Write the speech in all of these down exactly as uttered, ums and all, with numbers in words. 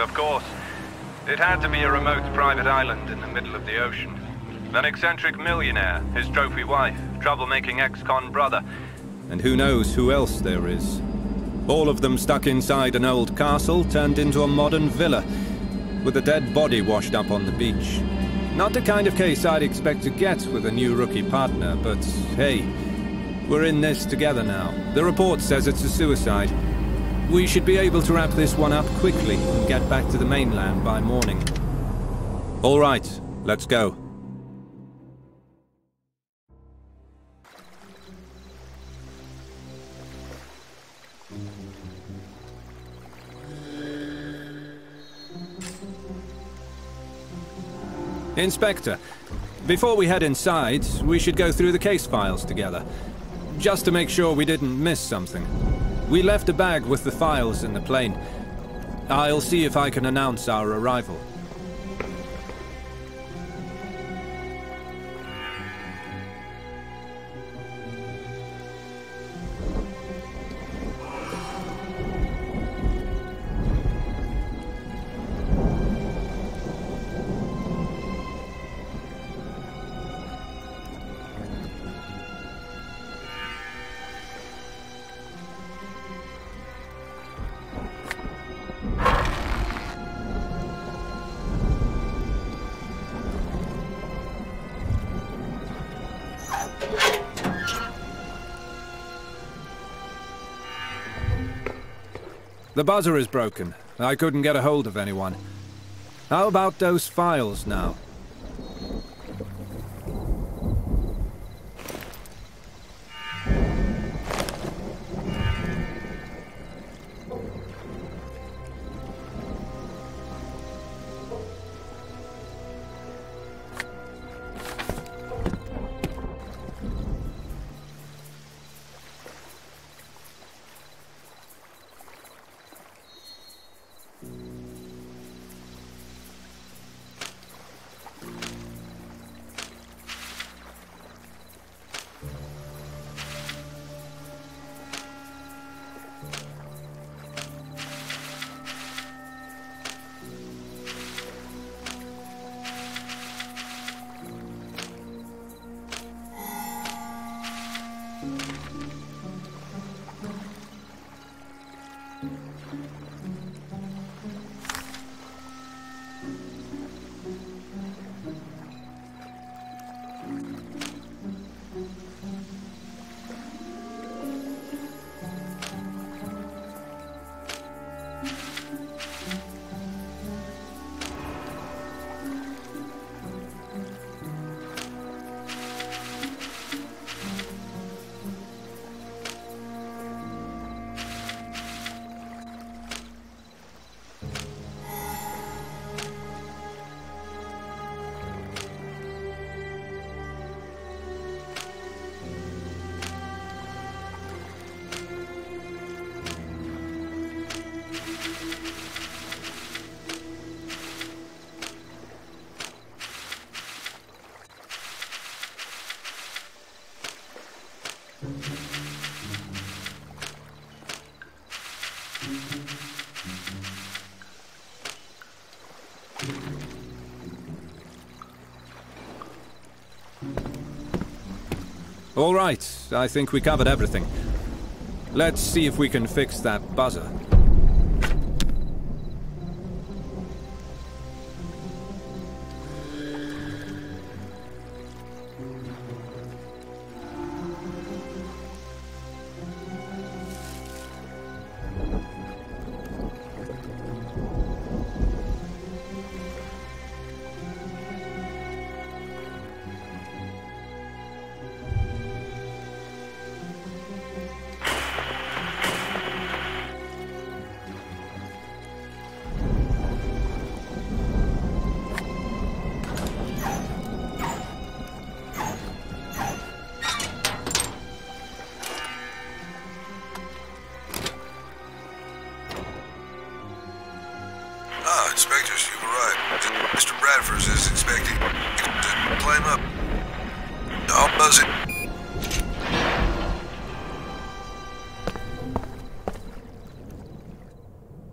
Of course. It had to be a remote private island in the middle of the ocean. An eccentric millionaire, his trophy wife, troublemaking ex-con brother, and who knows who else there is. All of them stuck inside an old castle turned into a modern villa, with a dead body washed up on the beach. Not the kind of case I'd expect to get with a new rookie partner, but hey, we're in this together now. The report says it's a suicide. We should be able to wrap this one up quickly and get back to the mainland by morning. All right, let's go. Inspector, before we head inside, we should go through the case files together, just to make sure we didn't miss something. We left a bag with the files in the plane. I'll see if I can announce our arrival. The buzzer is broken. I couldn't get a hold of anyone. How about those files now? All right, I think we covered everything. Let's see if we can fix that buzzer.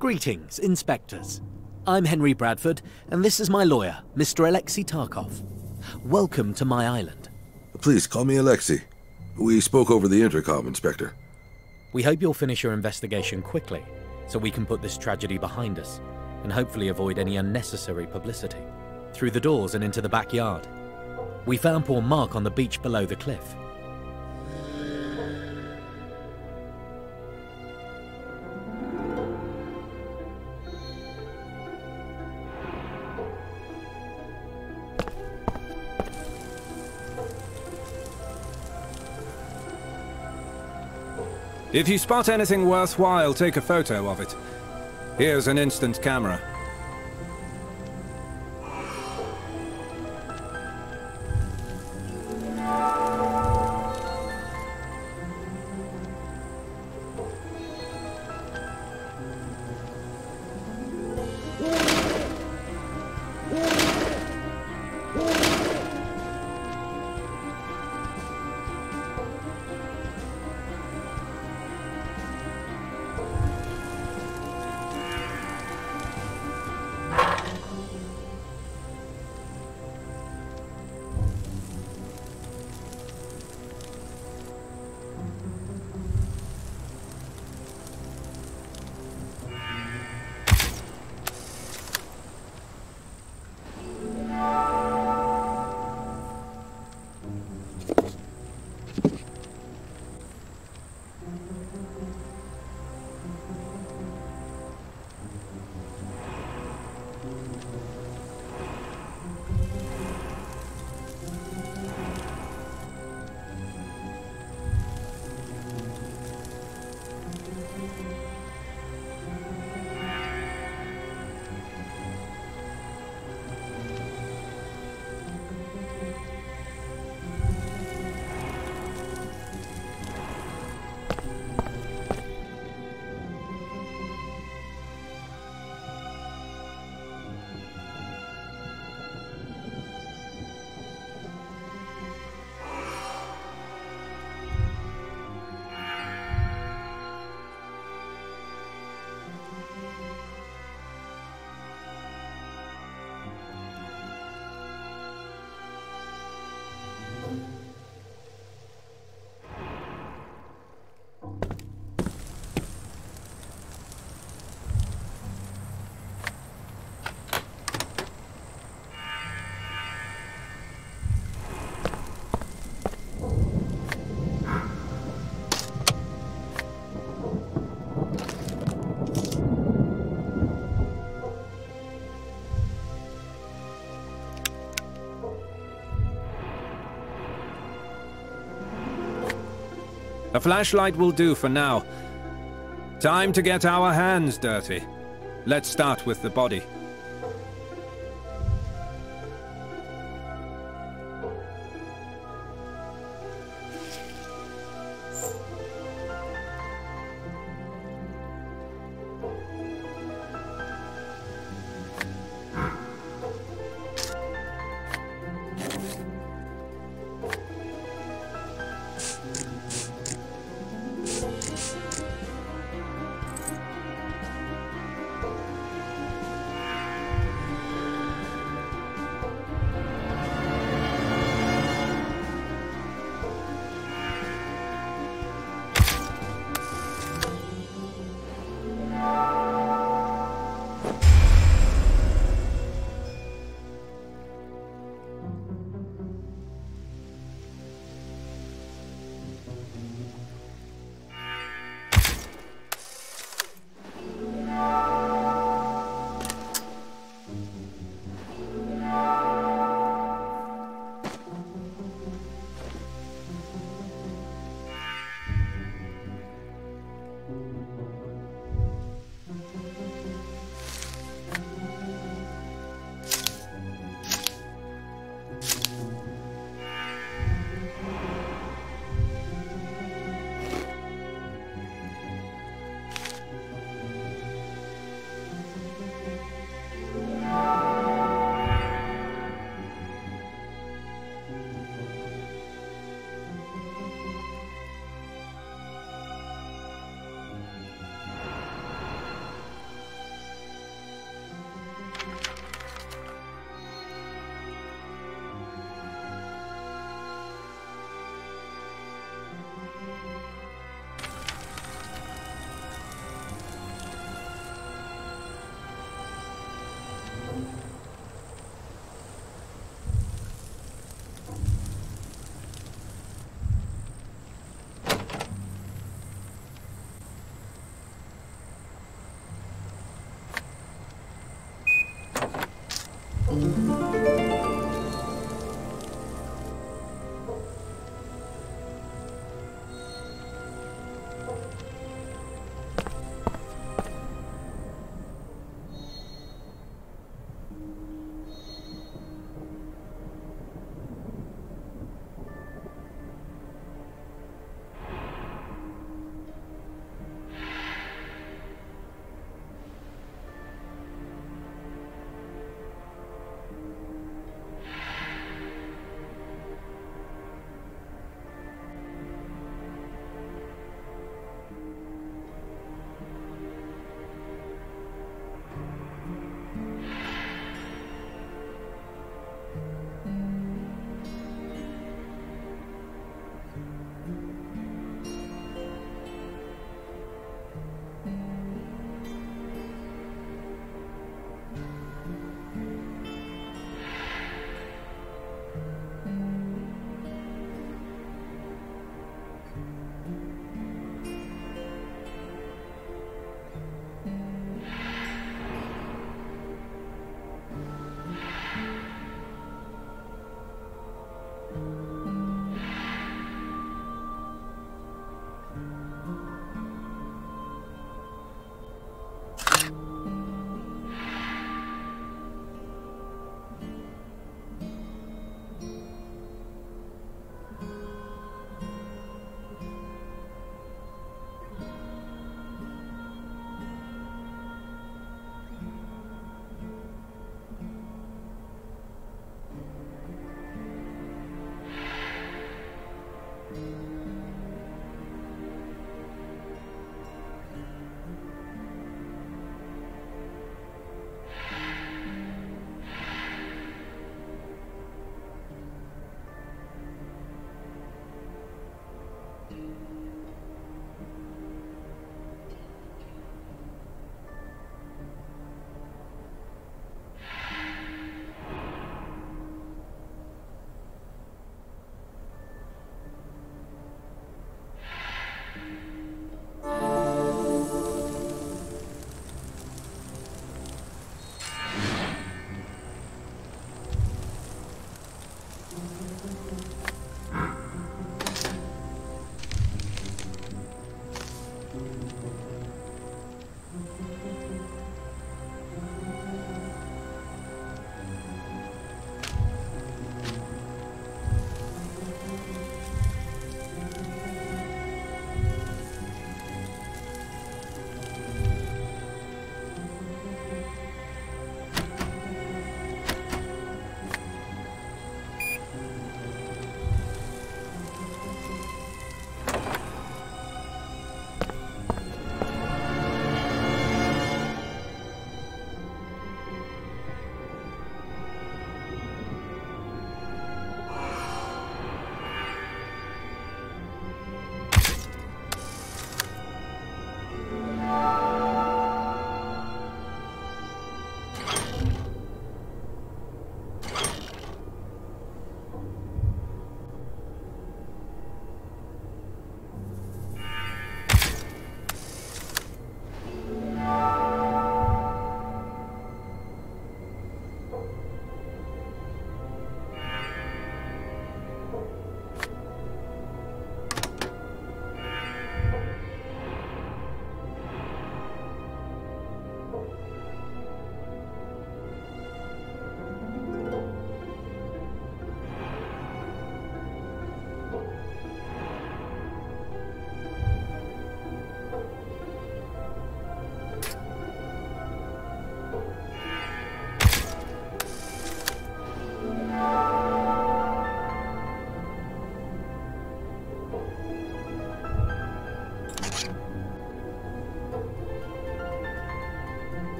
Greetings, Inspectors. I'm Henry Bradford, and this is my lawyer, Mister Alexei Tarkov. Welcome to my island. Please call me Alexei. We spoke over the intercom, Inspector. We hope you'll finish your investigation quickly, so we can put this tragedy behind us, and hopefully avoid any unnecessary publicity. Through the doors and into the backyard. We found poor Mark on the beach below the cliff. If you spot anything worthwhile, take a photo of it. Here's an instant camera. A flashlight will do for now. Time to get our hands dirty. Let's start with the body.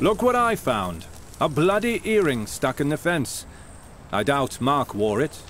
Look what I found. A bloody earring stuck in the fence. I doubt Mark wore it.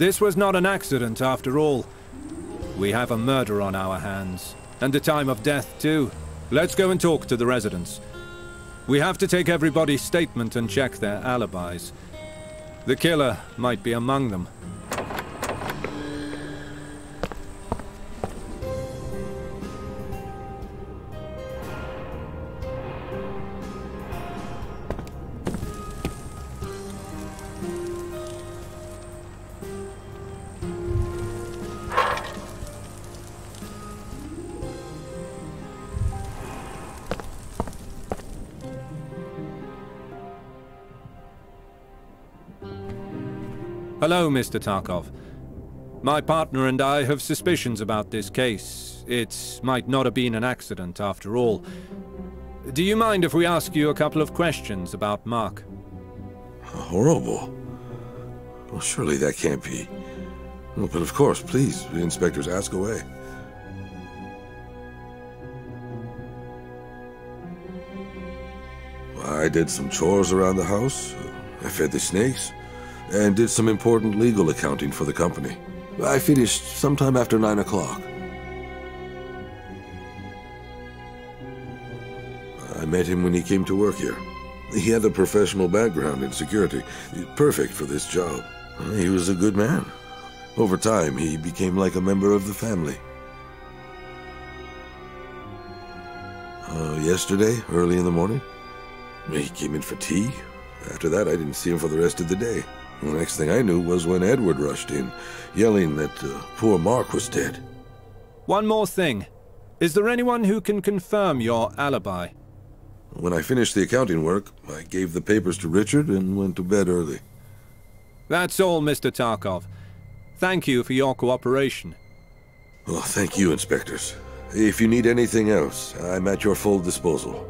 This was not an accident after all. We have a murder on our hands, and the time of death too. Let's go and talk to the residents. We have to take everybody's statement and check their alibis. The killer might be among them. Hello, Mister Tarkov. My partner and I have suspicions about this case. It might not have been an accident after all. Do you mind if we ask you a couple of questions about Mark? Horrible. Well, surely that can't be. Well, but of course, please, the inspectors, ask away. Well, I did some chores around the house. I fed the snakes. And did some important legal accounting for the company. I finished sometime after nine o'clock. I met him when he came to work here. He had a professional background in security, perfect for this job. He was a good man. Over time, he became like a member of the family. Uh, yesterday, early in the morning, he came in for tea. After that, I didn't see him for the rest of the day. The next thing I knew was when Edward rushed in, yelling that uh, poor Mark was dead. One more thing. Is there anyone who can confirm your alibi? When I finished the accounting work, I gave the papers to Richard and went to bed early. That's all, Mister Tarkov. Thank you for your cooperation. Well, thank you, inspectors. If you need anything else, I'm at your full disposal.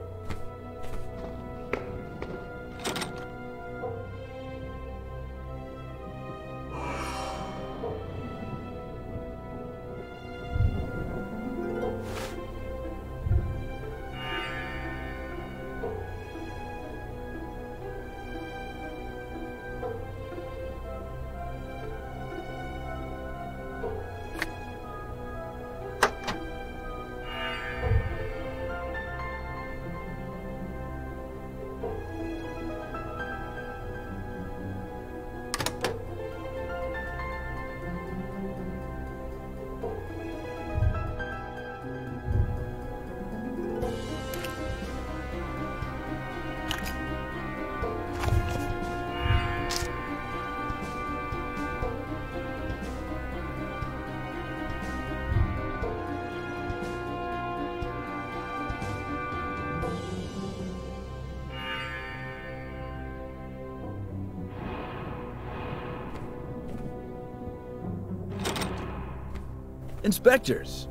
Inspectors!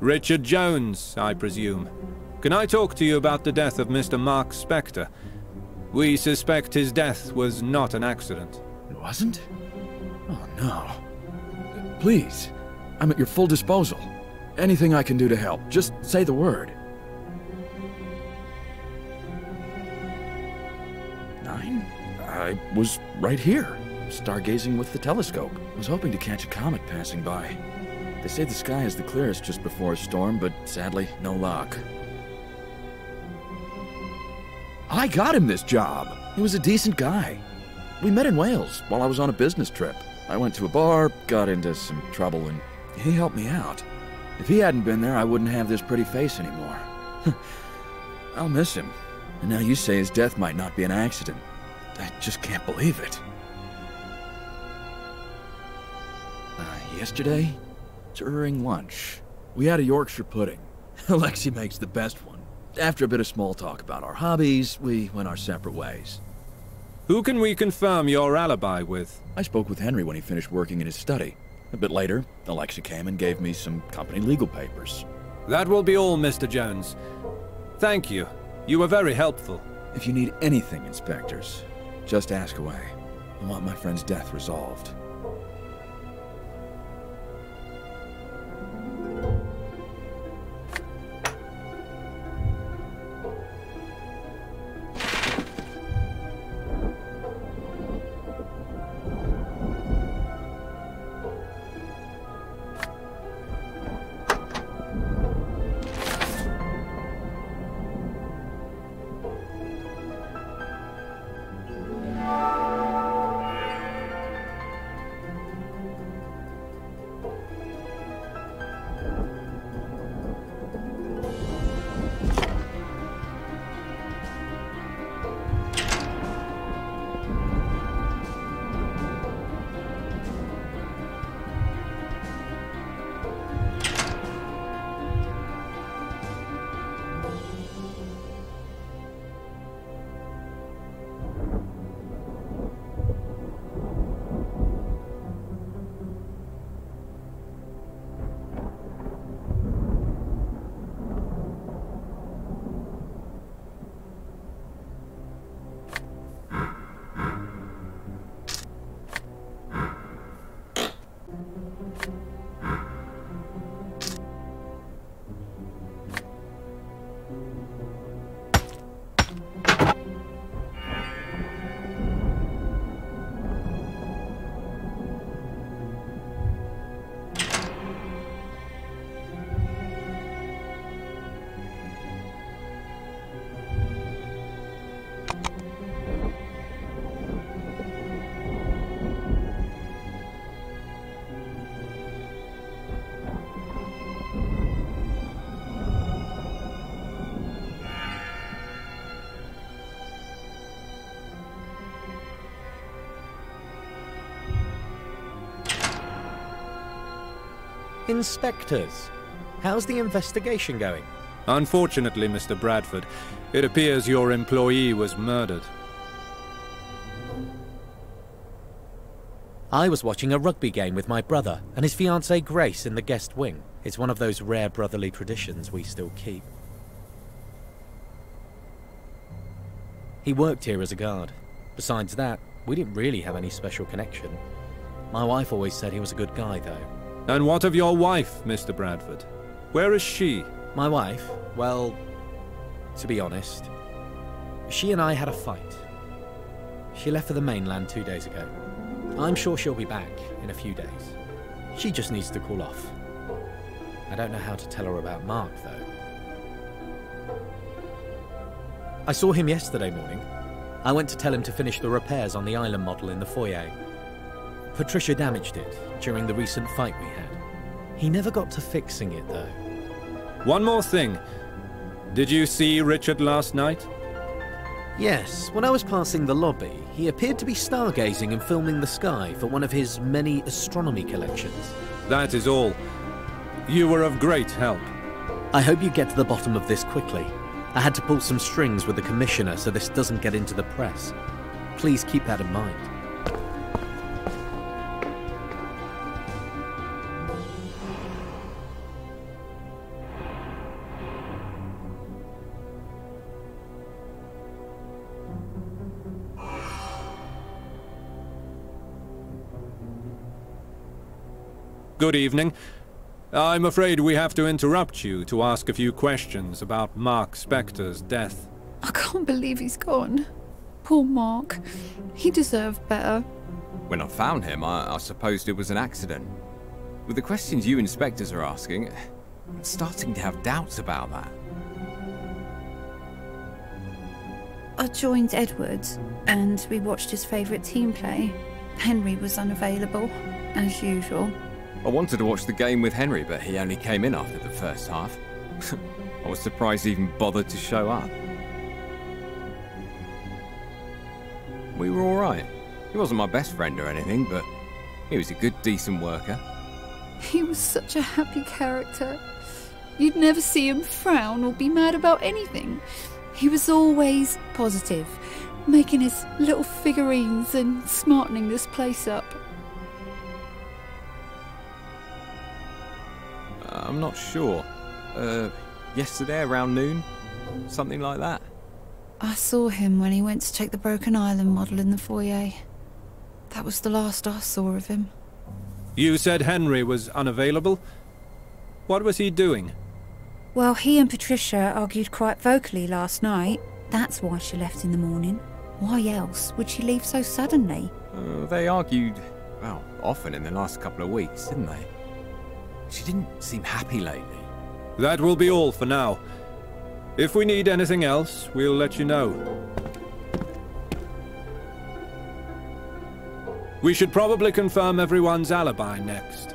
Richard Jones, I presume. Can I talk to you about the death of Mister Mark Spector? We suspect his death was not an accident. It wasn't? Oh, no. Please, I'm at your full disposal. Anything I can do to help, just say the word. I was right here, stargazing with the telescope. I was hoping to catch a comet passing by. They say the sky is the clearest just before a storm, but sadly, no luck. I got him this job. He was a decent guy. We met in Wales while I was on a business trip. I went to a bar, got into some trouble, and he helped me out. If he hadn't been there, I wouldn't have this pretty face anymore. I'll miss him. And now you say his death might not be an accident. I just can't believe it. Uh, yesterday, during lunch, we had a Yorkshire pudding. Alexia makes the best one. After a bit of small talk about our hobbies, we went our separate ways. Who can we confirm your alibi with? I spoke with Henry when he finished working in his study. A bit later, Alexia came and gave me some company legal papers. That will be all, Mister Jones. Thank you. You were very helpful. If you need anything, inspectors, just ask away. I want my friend's death resolved. Inspectors, how's the investigation going? Unfortunately, Mister Bradford, it appears your employee was murdered. I was watching a rugby game with my brother and his fiancée Grace in the guest wing. It's one of those rare brotherly traditions we still keep. He worked here as a guard. Besides that, we didn't really have any special connection. My wife always said he was a good guy, though. And what of your wife, Mister Bradford? Where is she? My wife? Well, to be honest, she and I had a fight. She left for the mainland two days ago. I'm sure she'll be back in a few days. She just needs to cool off. I don't know how to tell her about Mark, though. I saw him yesterday morning. I went to tell him to finish the repairs on the island model in the foyer. Patricia damaged it during the recent fight we had. He never got to fixing it, though. One more thing. Did you see Richard last night? Yes. When I was passing the lobby, he appeared to be stargazing and filming the sky for one of his many astronomy collections. That is all. You were of great help. I hope you get to the bottom of this quickly. I had to pull some strings with the commissioner so this doesn't get into the press. Please keep that in mind. Good evening. I'm afraid we have to interrupt you to ask a few questions about Mark Spector's death. I can't believe he's gone. Poor Mark. He deserved better. When I found him, I, I supposed it was an accident. With the questions you inspectors are asking, I'm starting to have doubts about that. I joined Edward, and we watched his favourite team play. Henry was unavailable, as usual. I wanted to watch the game with Henry, but he only came in after the first half. I was surprised he even bothered to show up. We were all right. He wasn't my best friend or anything, but he was a good, decent worker. He was such a happy character. You'd never see him frown or be mad about anything. He was always positive, making his little figurines and smartening this place up. I'm not sure. Uh, yesterday around noon? Something like that. I saw him when he went to take the broken island model in the foyer. That was the last I saw of him. You said Henry was unavailable? What was he doing? Well, he and Patricia argued quite vocally last night. That's why she left in the morning. Why else would she leave so suddenly? Uh, they argued, well, often in the last couple of weeks, didn't they? She didn't seem happy lately. That will be all for now. If we need anything else, we'll let you know. We should probably confirm everyone's alibi next.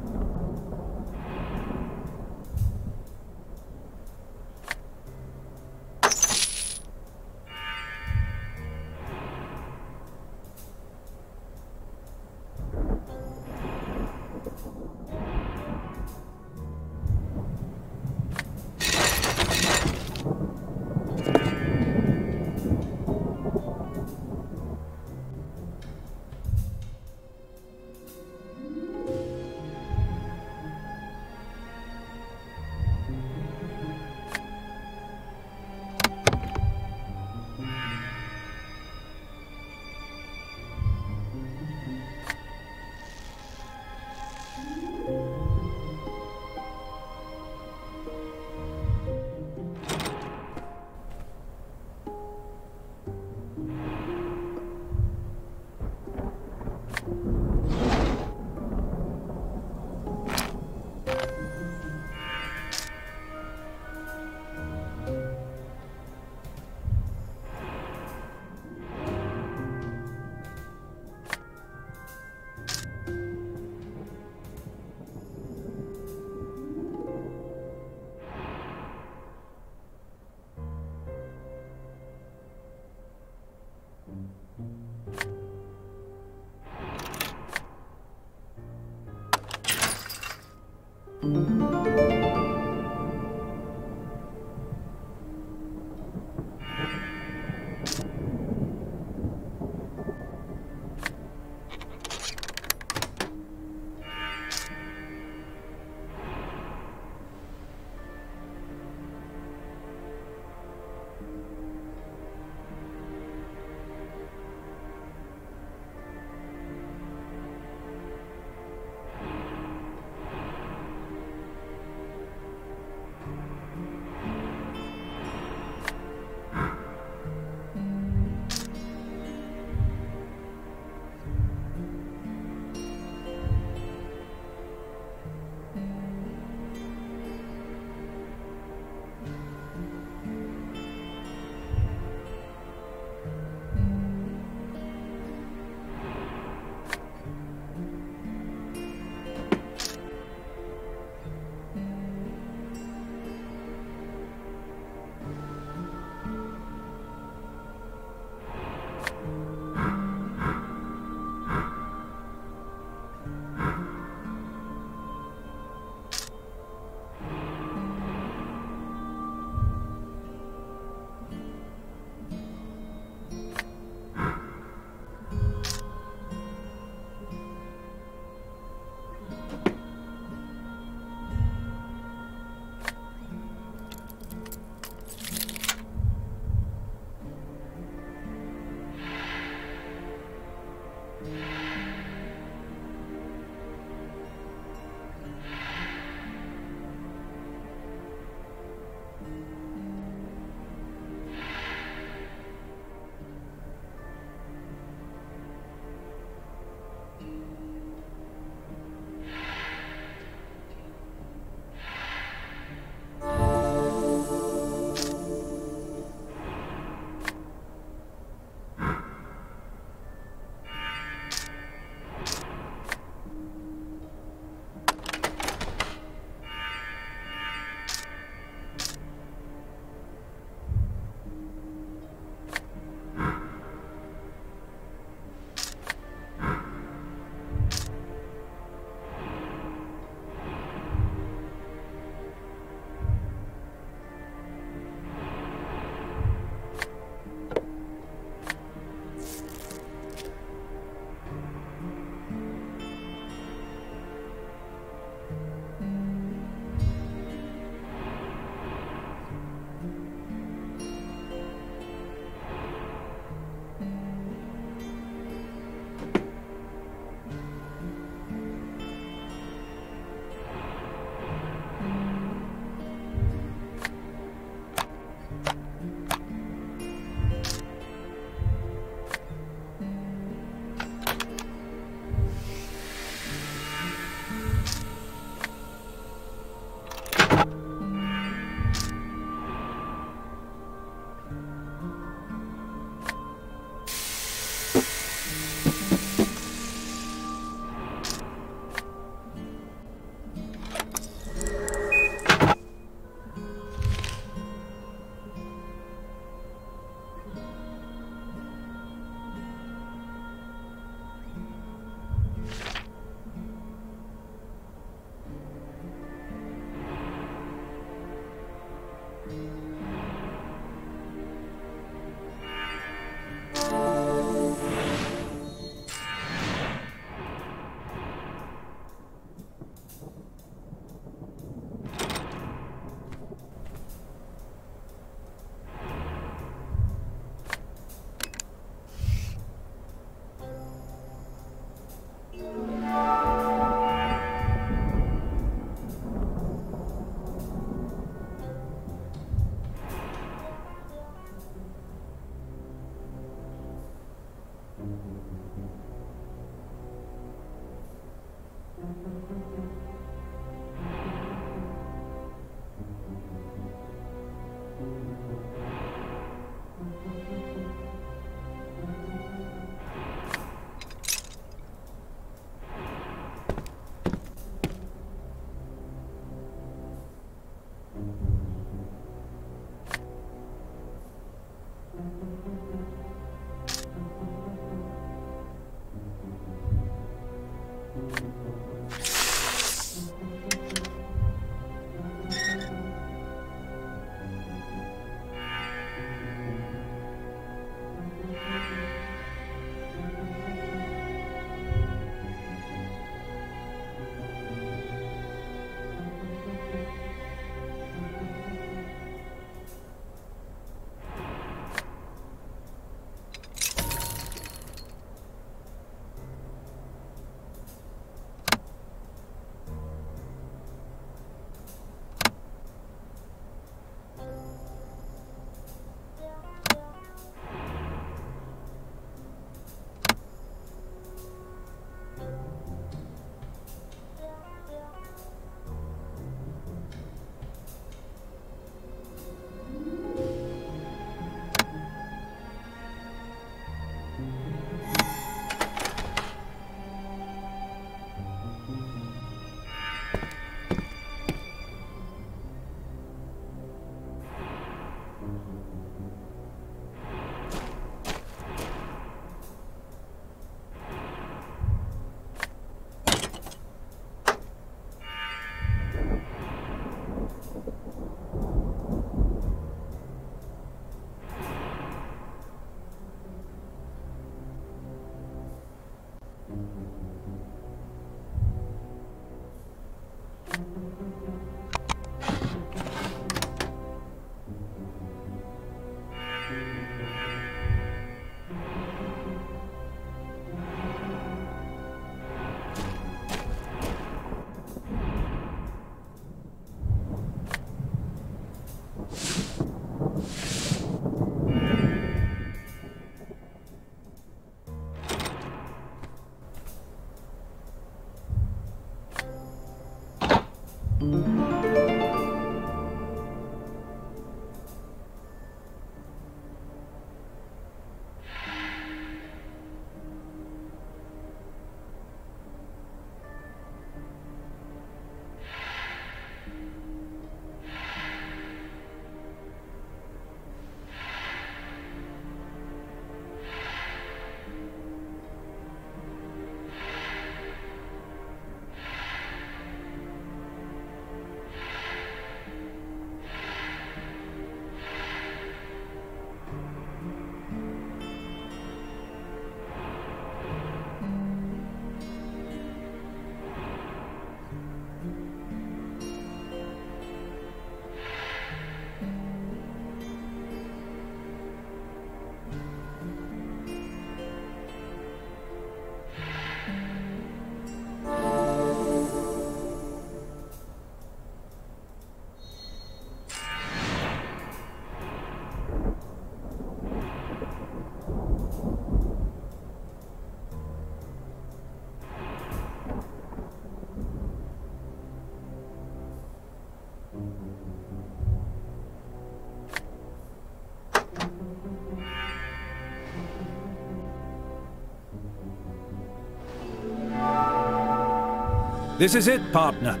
This is it, partner.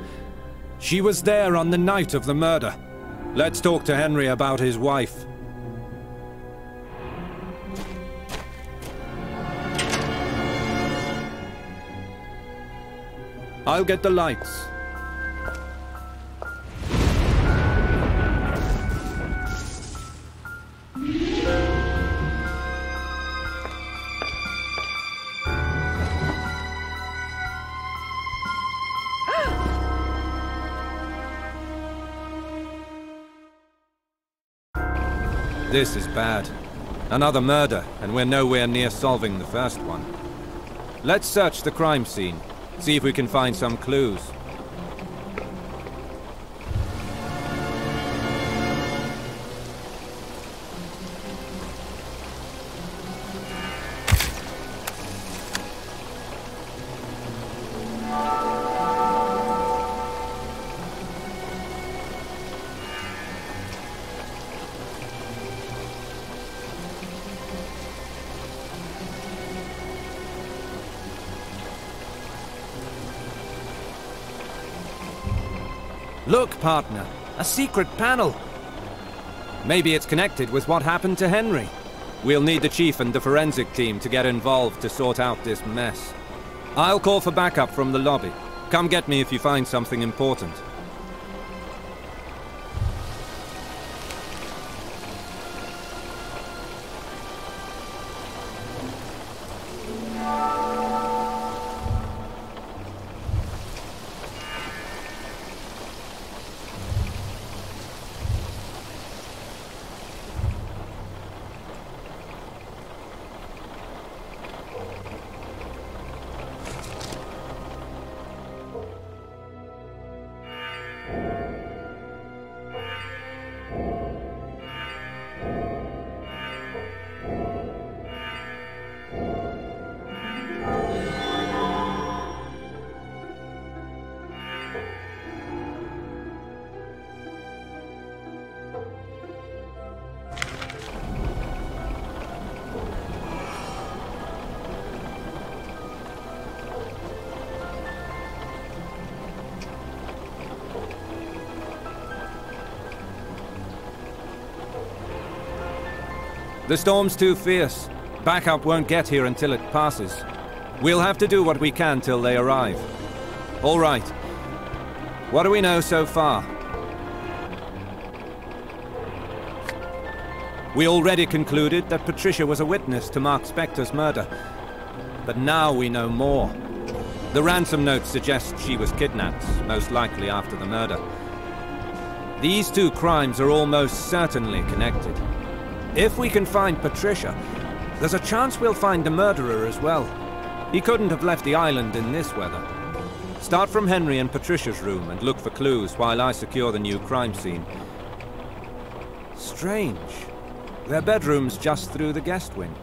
She was there on the night of the murder. Let's talk to Henry about his wife. I'll get the lights. This is bad. Another murder, and we're nowhere near solving the first one. Let's search the crime scene, see if we can find some clues. Look, partner, a secret panel. Maybe it's connected with what happened to Henry. We'll need the chief and the forensic team to get involved to sort out this mess. I'll call for backup from the lobby. Come get me if you find something important. The storm's too fierce. Backup won't get here until it passes. We'll have to do what we can till they arrive. All right. What do we know so far? We already concluded that Patricia was a witness to Mark Spector's murder. But now we know more. The ransom note suggests she was kidnapped, most likely after the murder. These two crimes are almost certainly connected. If we can find Patricia, there's a chance we'll find the murderer as well. He couldn't have left the island in this weather. Start from Henry and Patricia's room and look for clues while I secure the new crime scene. Strange. Their bedroom's just through the guest wing.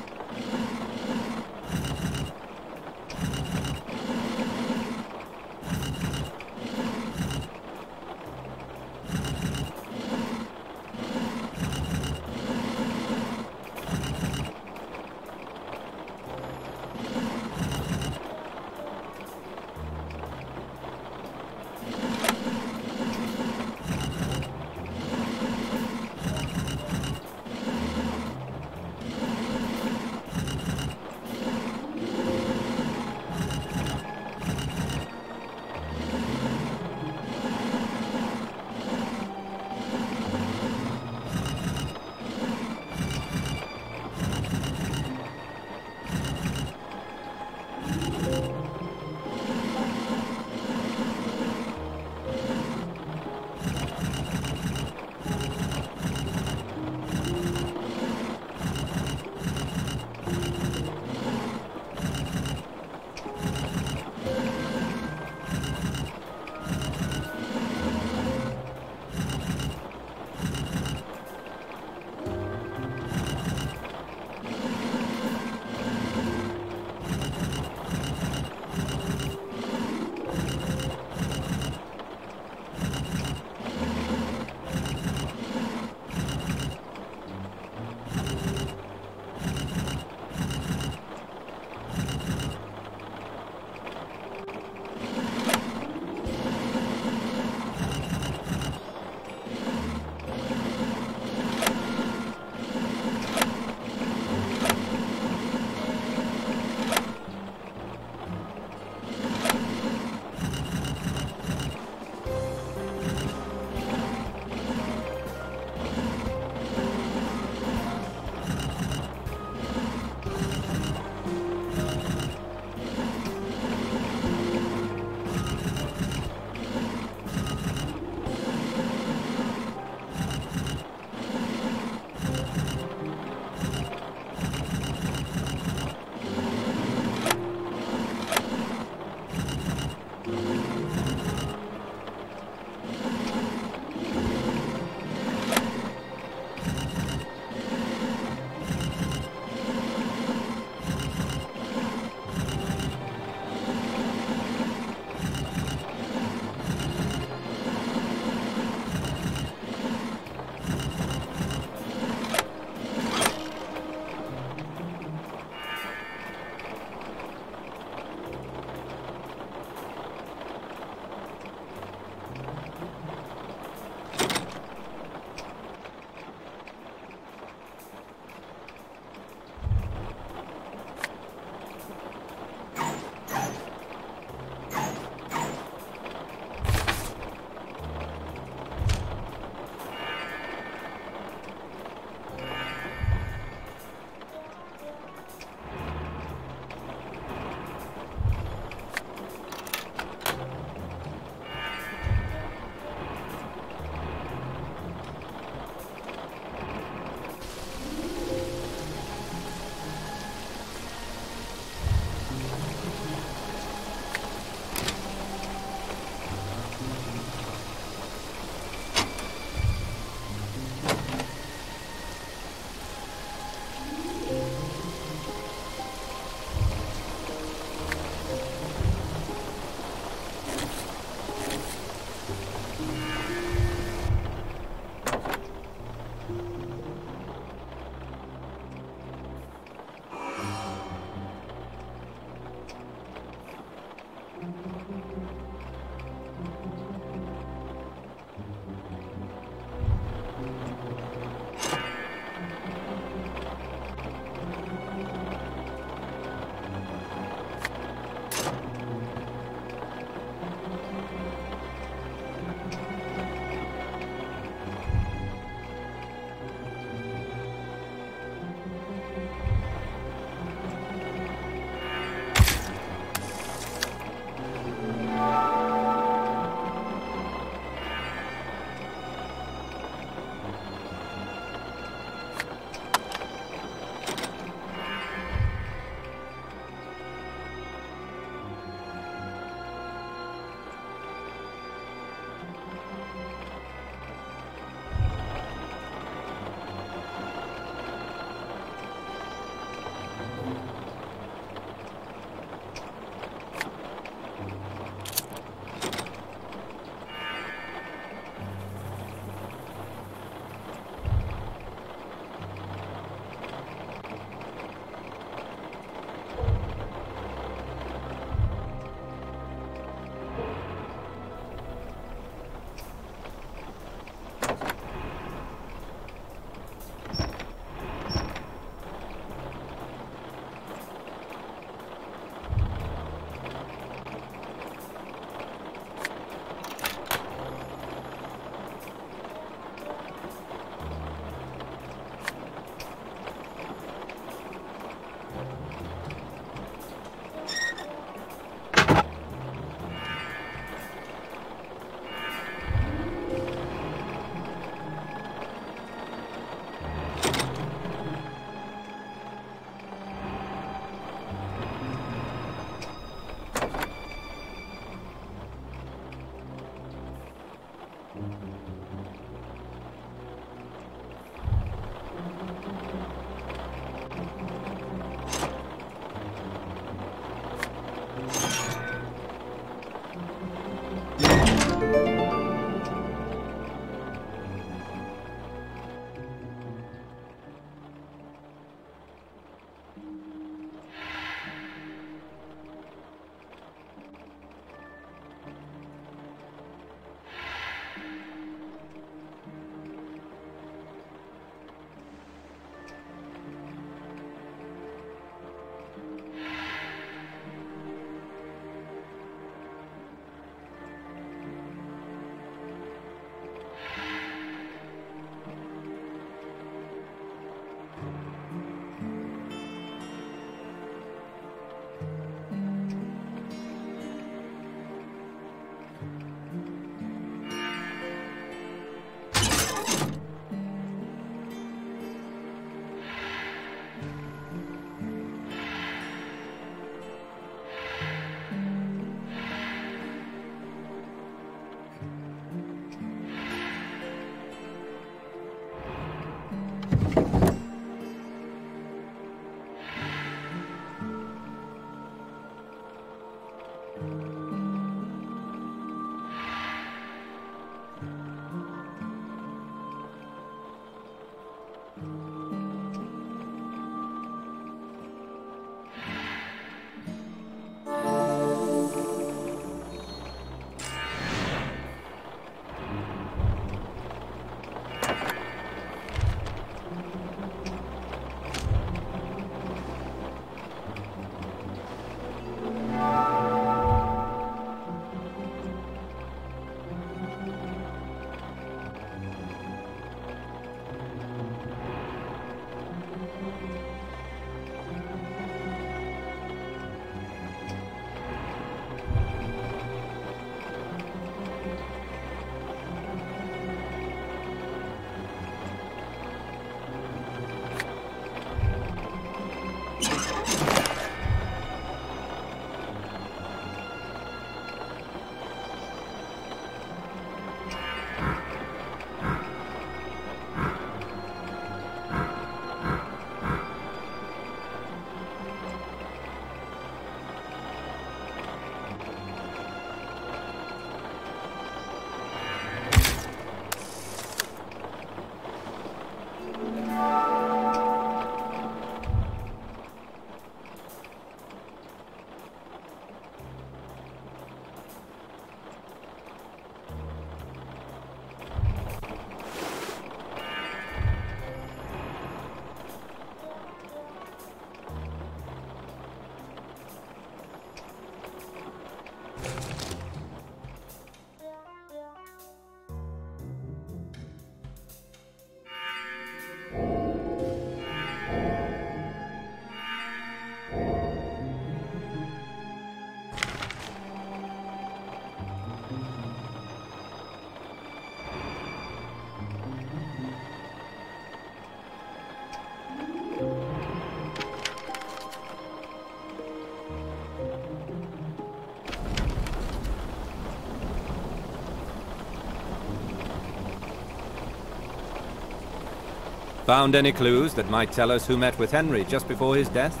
Found any clues that might tell us who met with Henry just before his death?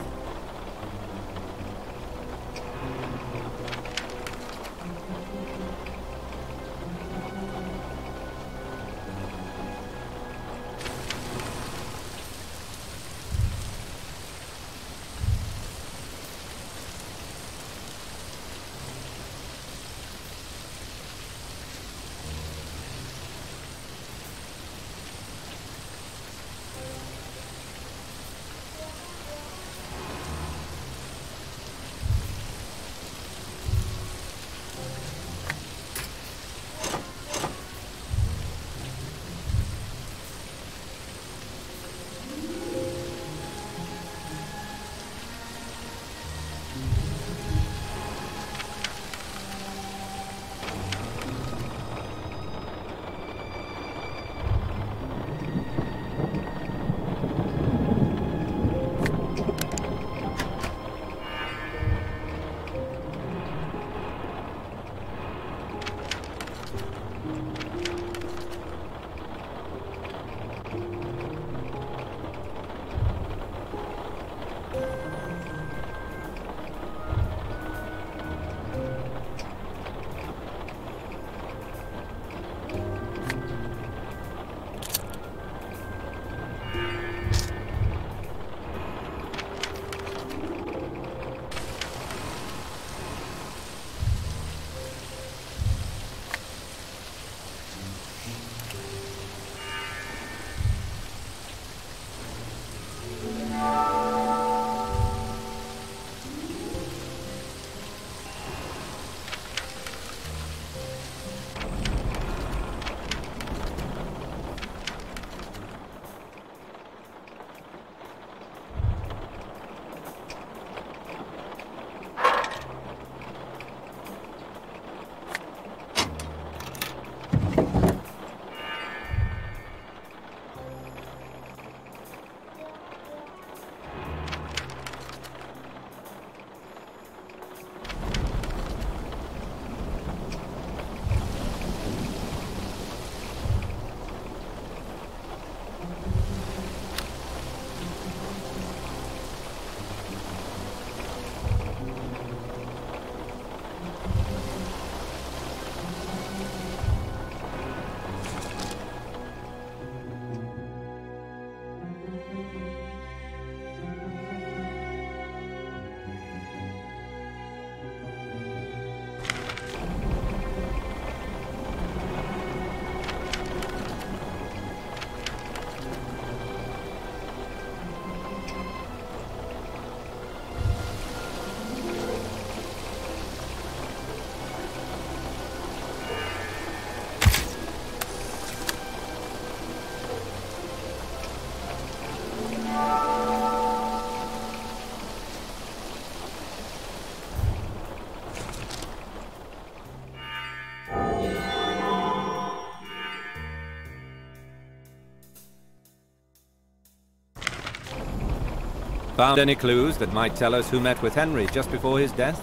Found any clues that might tell us who met with Henry just before his death?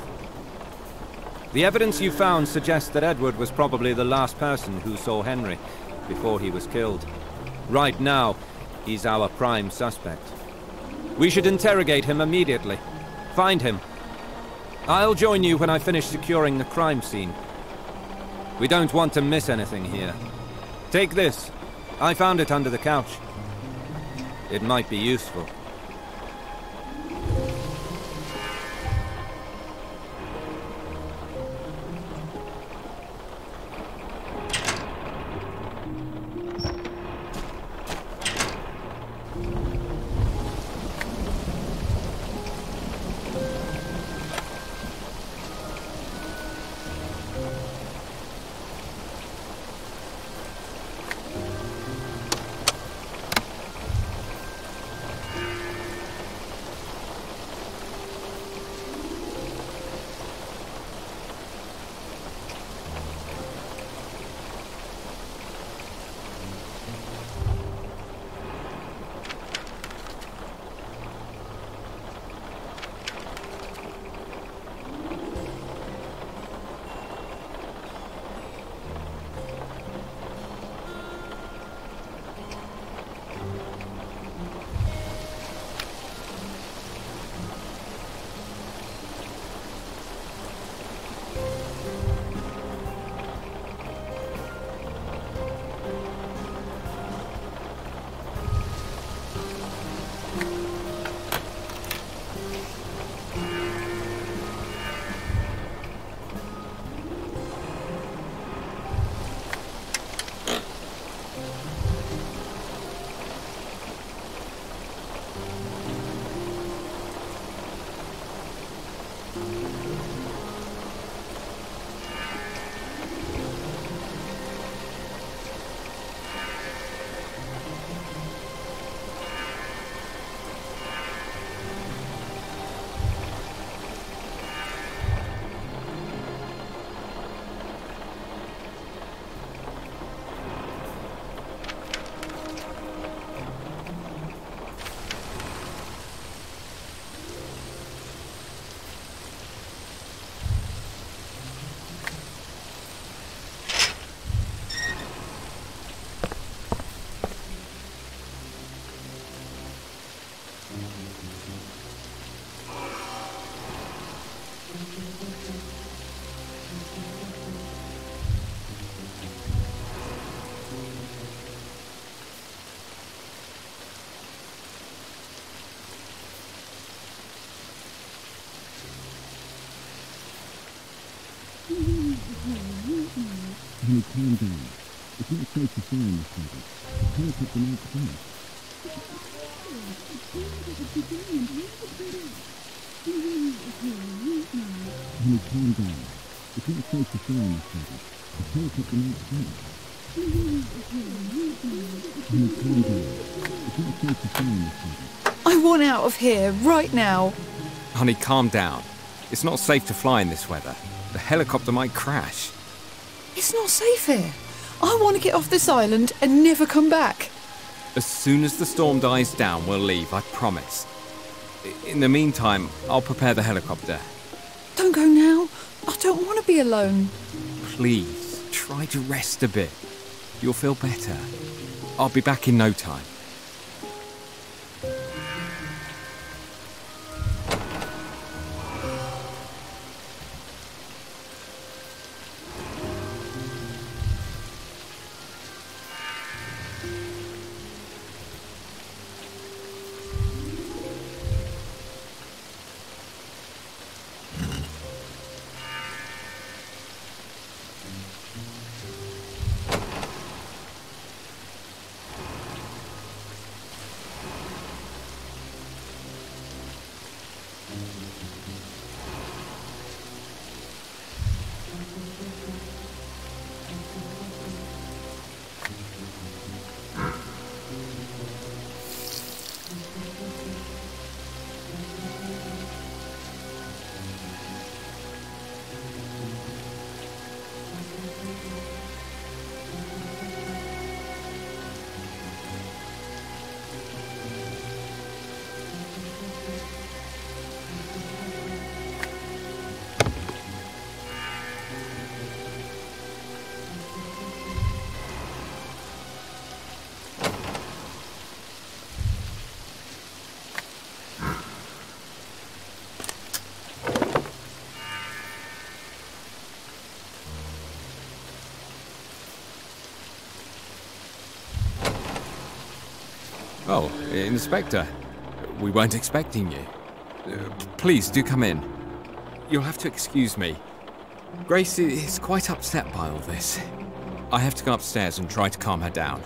The evidence you found suggests that Edward was probably the last person who saw Henry before he was killed. Right now, he's our prime suspect. We should interrogate him immediately. Find him. I'll join you when I finish securing the crime scene. We don't want to miss anything here. Take this. I found it under the couch. It might be useful. Henry, calm down. It's not safe to fly in this weather. Try to put them out first. Henry, calm down. It's not safe to fly in this weather. Try to put them out first. Henry, calm down. It's not safe to fly in this weather. I want out of here, right now. Honey, calm down. It's not safe to fly in this weather. The helicopter might crash. It's not safe here. I want to get off this island and never come back. As soon as the storm dies down, we'll leave, I promise. In the meantime, I'll prepare the helicopter. Don't go now. I don't want to be alone. Please, try to rest a bit. You'll feel better. I'll be back in no time. Oh, Inspector, we weren't expecting you. Uh, please do come in. You'll have to excuse me. Grace is quite upset by all this. I have to go upstairs and try to calm her down.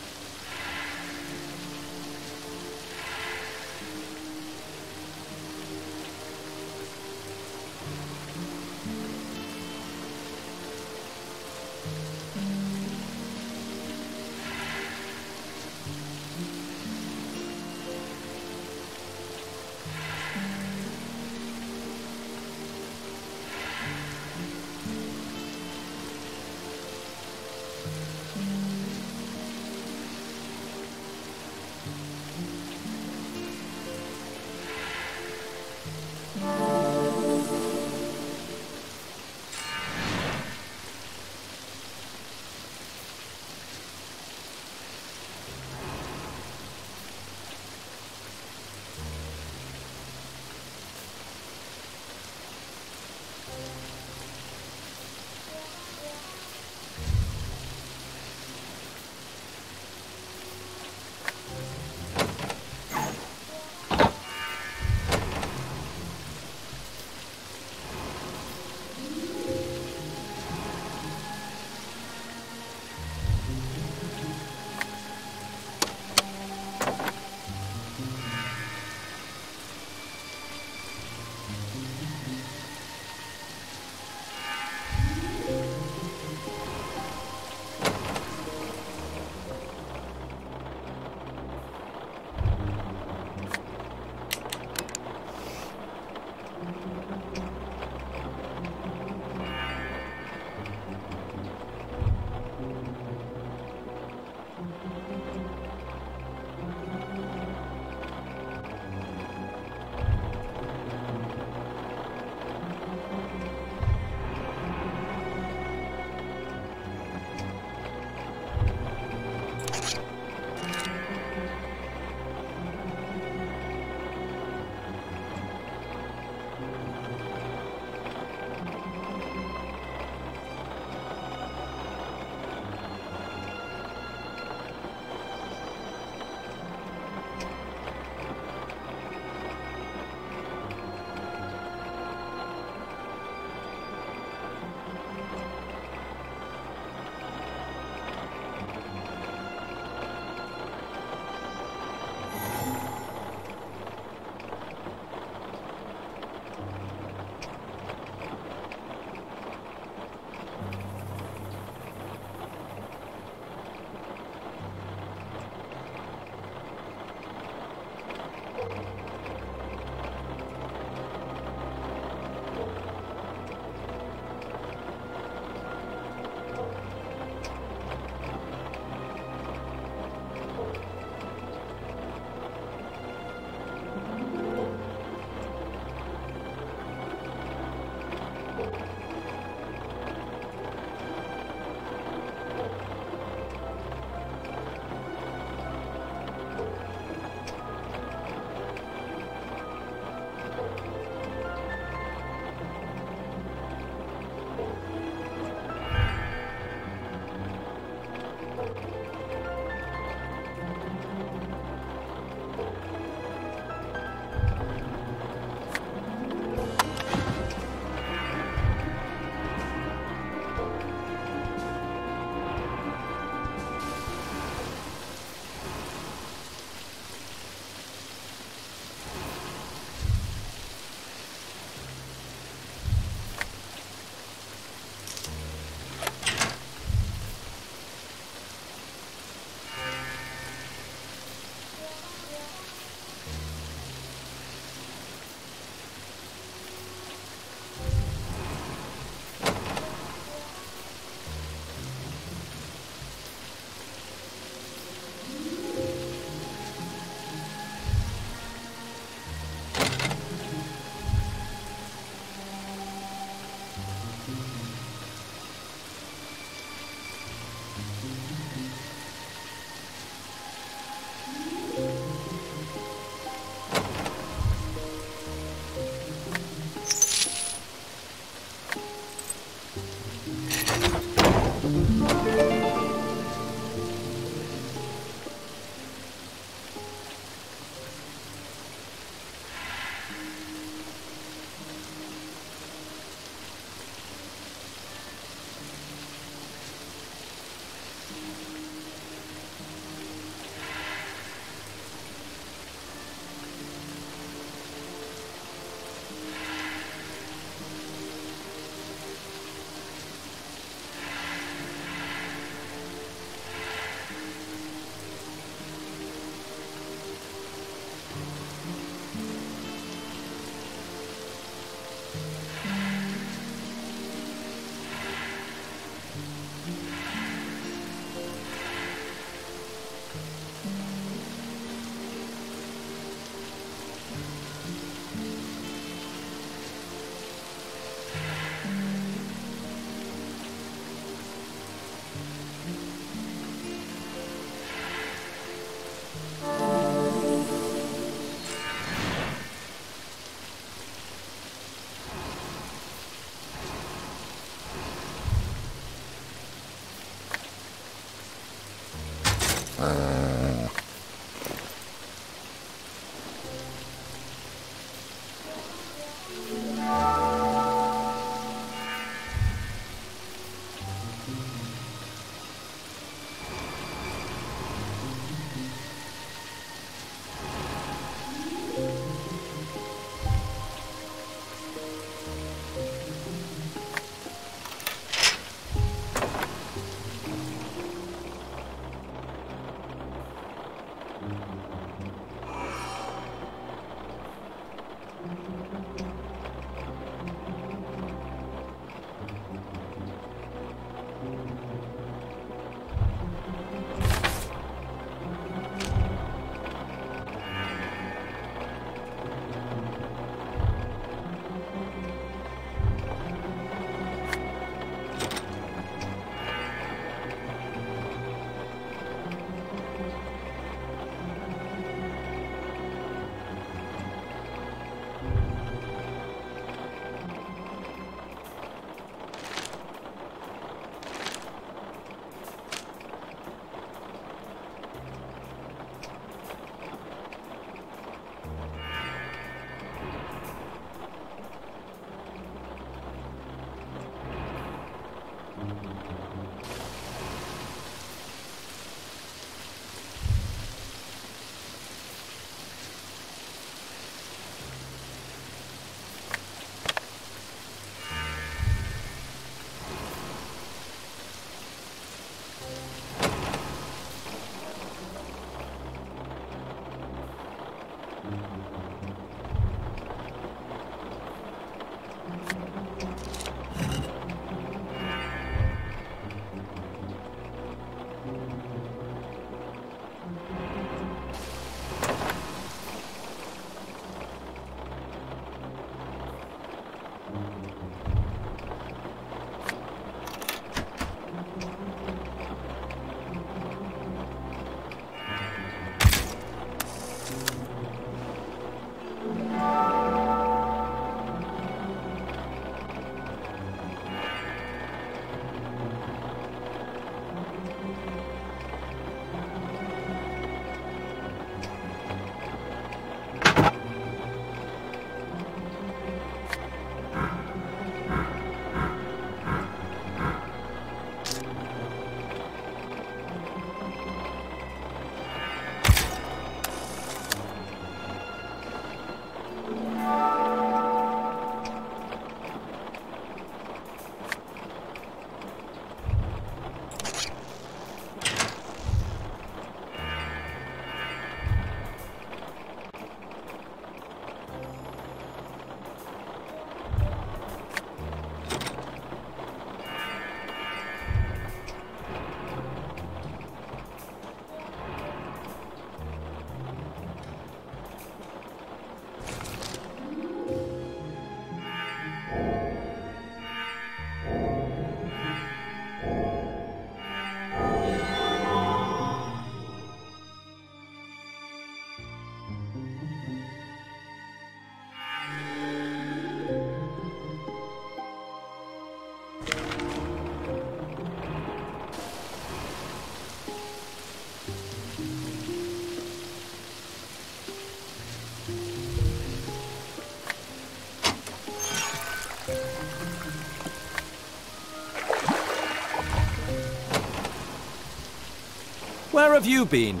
Where have you been?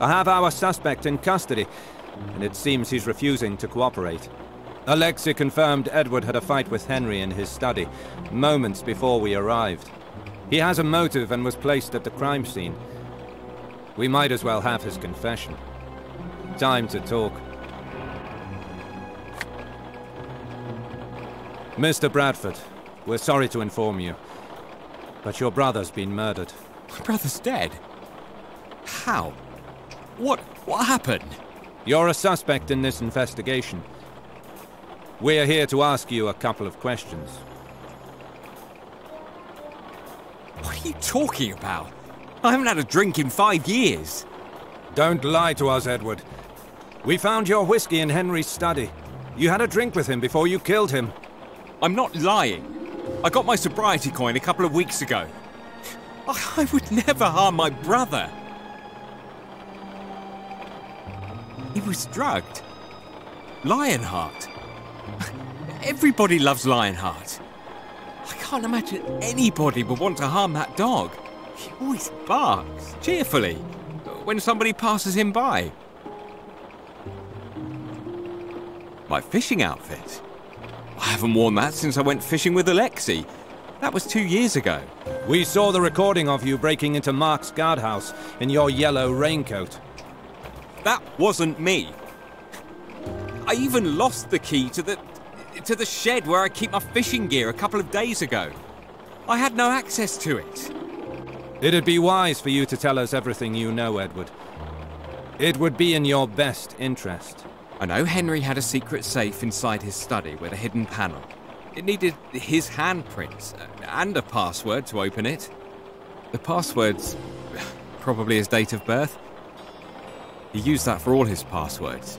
I have our suspect in custody, and it seems he's refusing to cooperate. Alexei confirmed Edward had a fight with Henry in his study, moments before we arrived. He has a motive and was placed at the crime scene. We might as well have his confession. Time to talk. Mister Bradford, we're sorry to inform you, but your brother's been murdered. My brother's dead? How? What... what happened? You're a suspect in this investigation. We're here to ask you a couple of questions. What are you talking about? I haven't had a drink in five years. Don't lie to us, Edward. We found your whiskey in Henry's study. You had a drink with him before you killed him. I'm not lying. I got my sobriety coin a couple of weeks ago. I would never harm my brother. He was drugged. Lionheart. Everybody loves Lionheart. I can't imagine anybody would want to harm that dog. He always barks cheerfully when somebody passes him by. My fishing outfit. I haven't worn that since I went fishing with Alexei. That was two years ago. We saw the recording of you breaking into Mark's guardhouse in your yellow raincoat. That wasn't me. I even lost the key to the to the shed where I keep my fishing gear a couple of days ago. I had no access to it. It'd be wise for you to tell us everything you know, Edward. It would be in your best interest. I know Henry had a secret safe inside his study with a hidden panel. It needed his handprints and a password to open it. The password's probably his date of birth. He used that for all his passwords.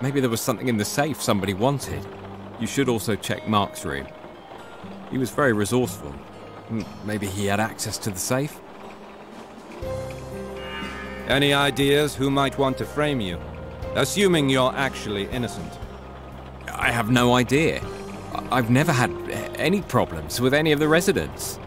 Maybe there was something in the safe somebody wanted. You should also check Mark's room. He was very resourceful. Maybe he had access to the safe. Any ideas who might want to frame you? Assuming you're actually innocent. I have no idea. I've never had any problems with any of the residents.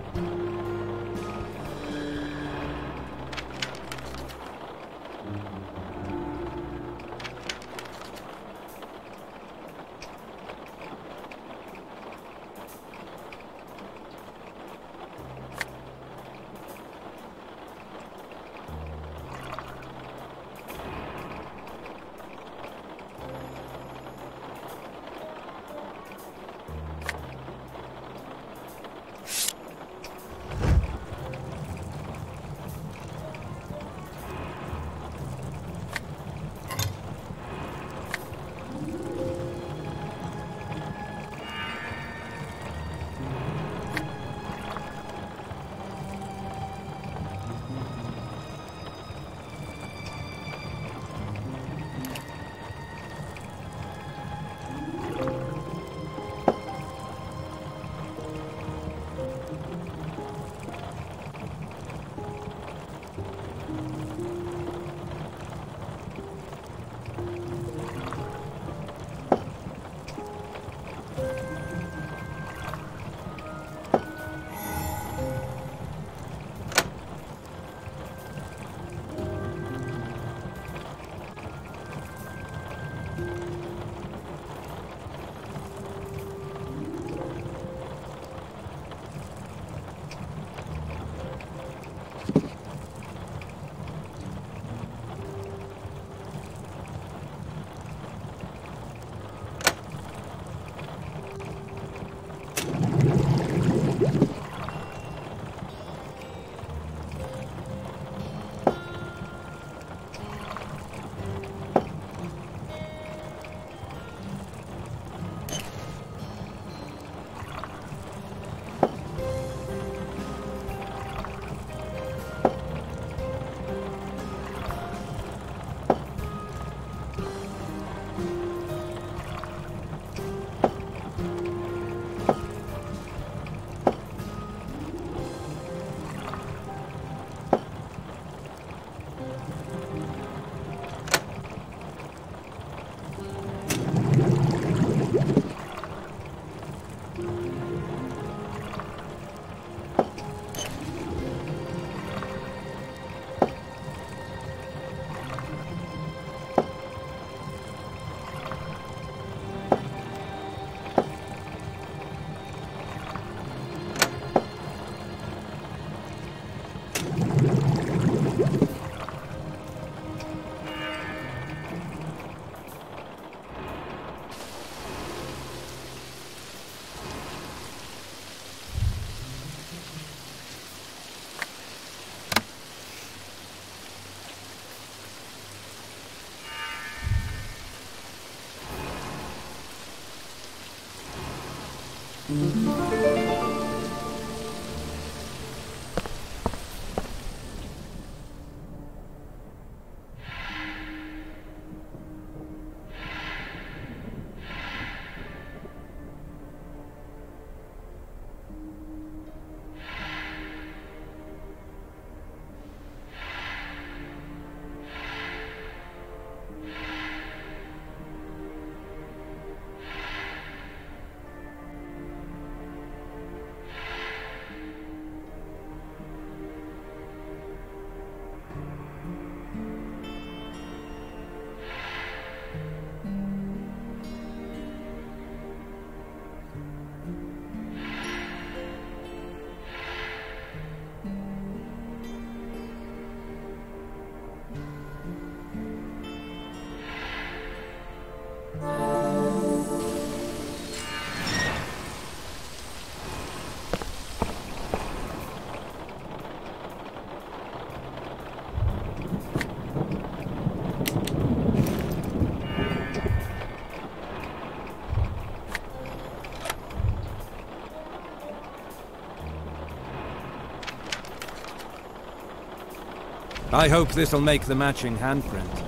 I hope this'll make the matching handprint.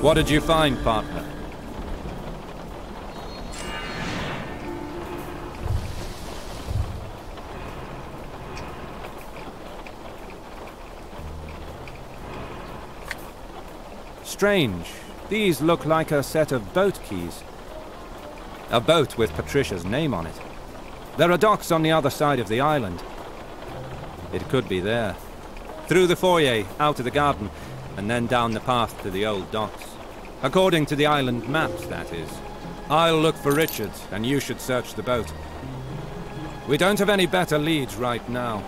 What did you find, partner? Strange. These look like a set of boat keys. A boat with Patricia's name on it. There are docks on the other side of the island. It could be there. Through the foyer, out of the garden, and then down the path to the old docks. According to the island maps, that is. I'll look for Richard, and you should search the boat. We don't have any better leads right now.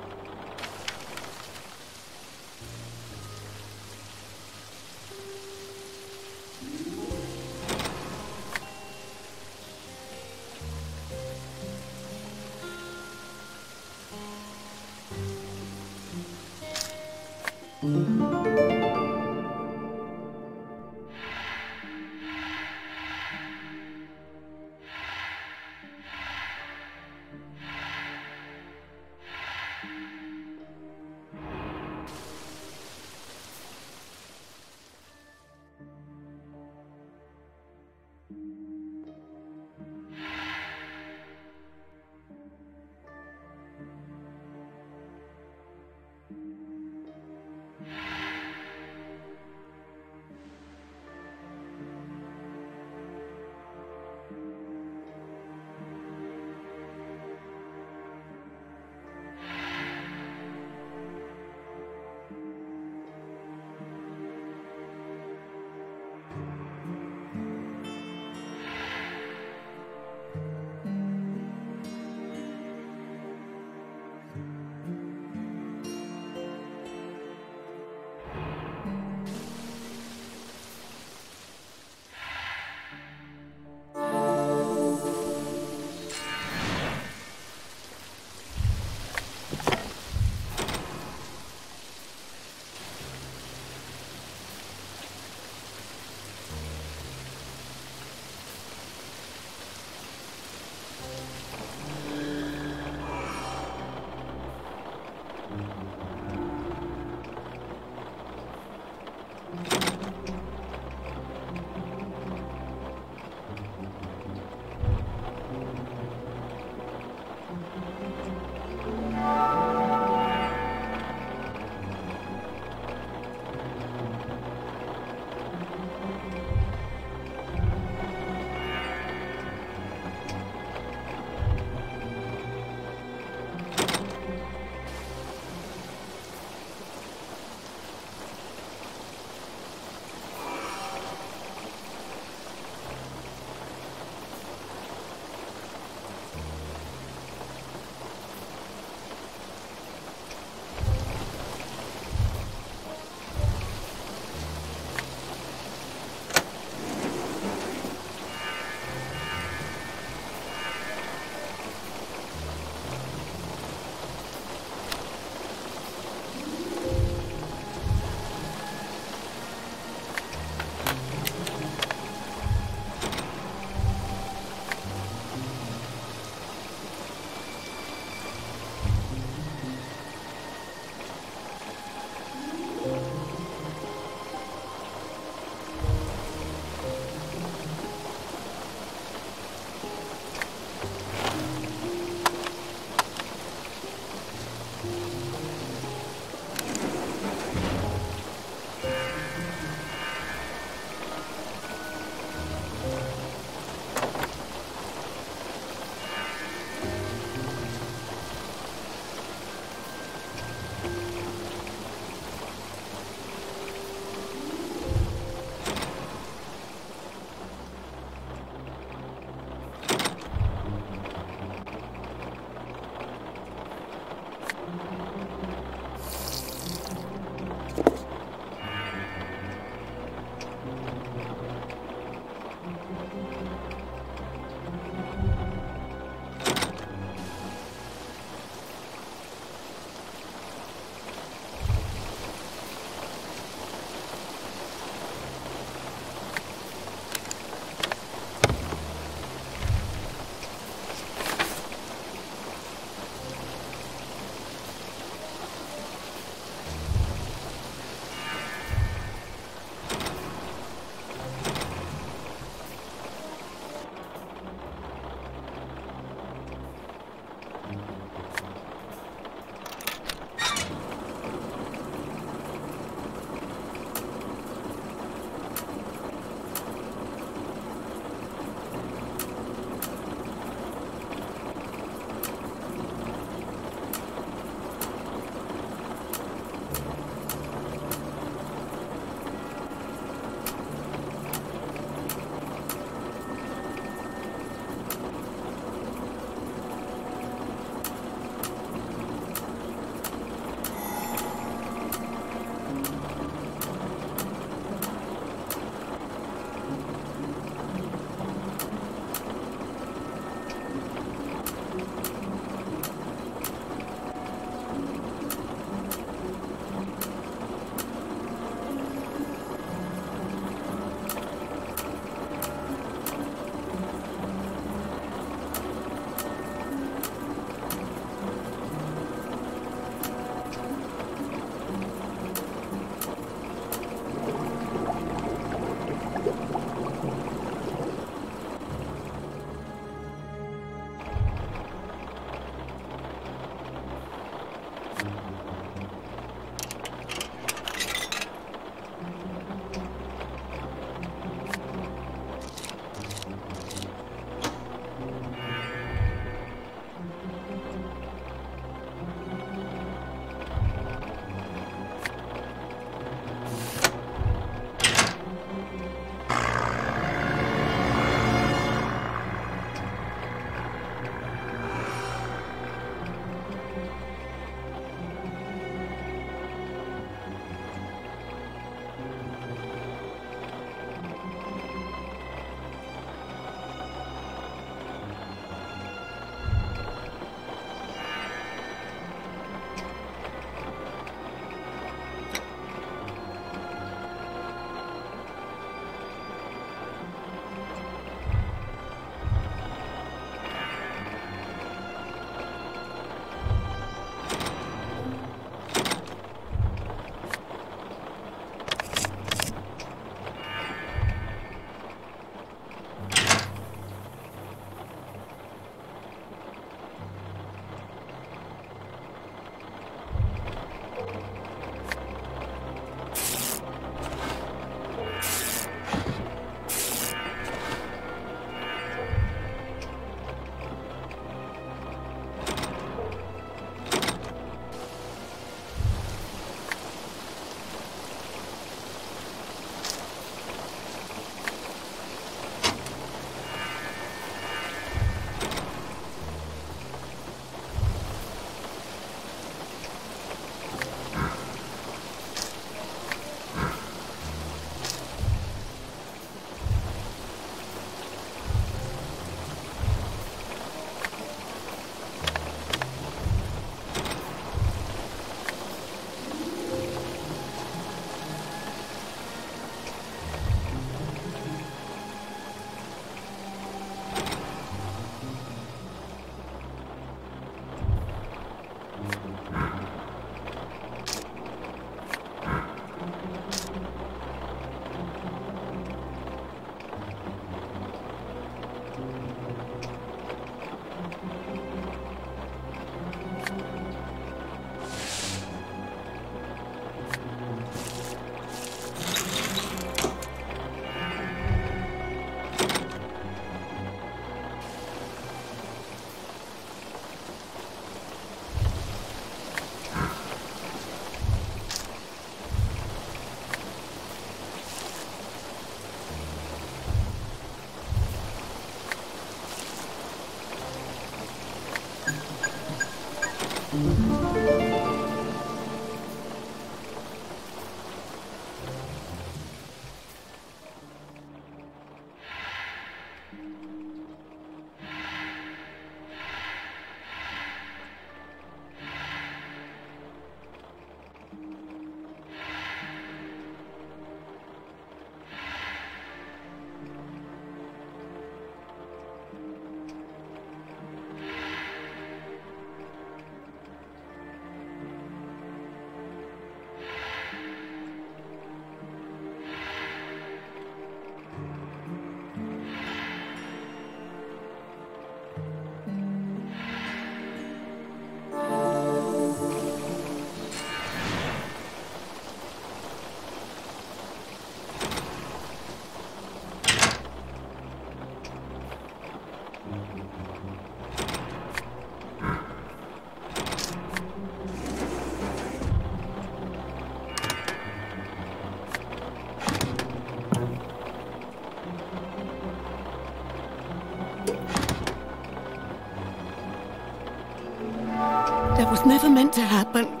was never meant to happen.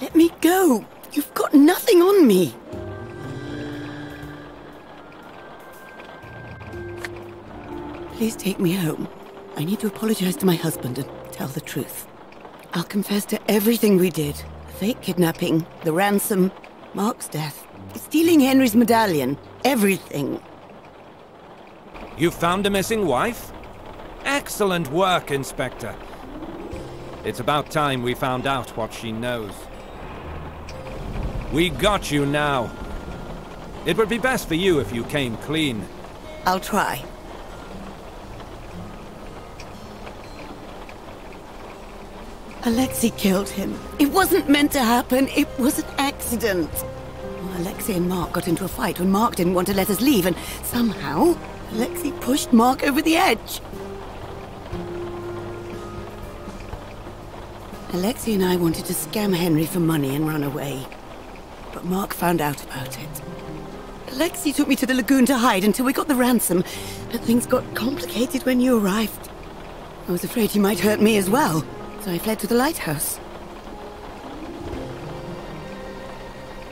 Let me go! You've got nothing on me! Please take me home. I need to apologize to my husband and tell the truth. I'll confess to everything we did. The fake kidnapping, the ransom, Mark's death, stealing Henry's medallion, everything. You found a missing wife? Excellent work, Inspector. It's about time we found out what she knows. We got you now. It would be best for you if you came clean. I'll try. Alexei killed him. It wasn't meant to happen. It was an accident. Well, Alexei and Mark got into a fight when Mark didn't want to let us leave, and somehow Alexei pushed Mark over the edge. Alexei and I wanted to scam Henry for money and run away. But Mark found out about it. Alexei took me to the lagoon to hide until we got the ransom. But things got complicated when you arrived. I was afraid he might hurt me as well, so I fled to the lighthouse.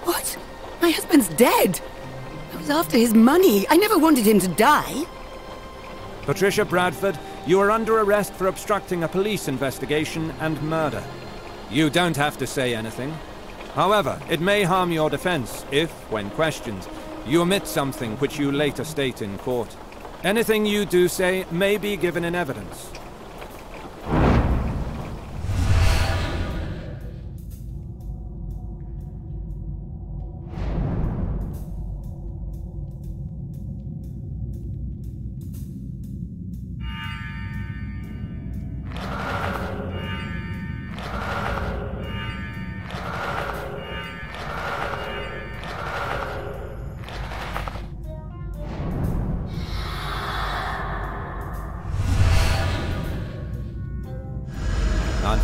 What? My husband's dead! I was after his money. I never wanted him to die. Patricia Bradford, you are under arrest for obstructing a police investigation and murder. You don't have to say anything. However, it may harm your defense if, when questioned, you omit something which you later state in court. Anything you do say may be given in evidence.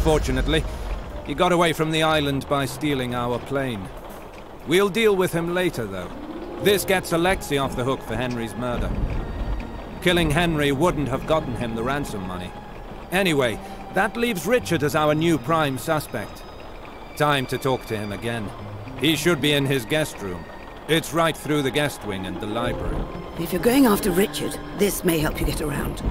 Unfortunately, he got away from the island by stealing our plane. We'll deal with him later, though. This gets Alexei off the hook for Henry's murder. Killing Henry wouldn't have gotten him the ransom money. Anyway, that leaves Richard as our new prime suspect. Time to talk to him again. He should be in his guest room. It's right through the guest wing and the library. If you're going after Richard, this may help you get around.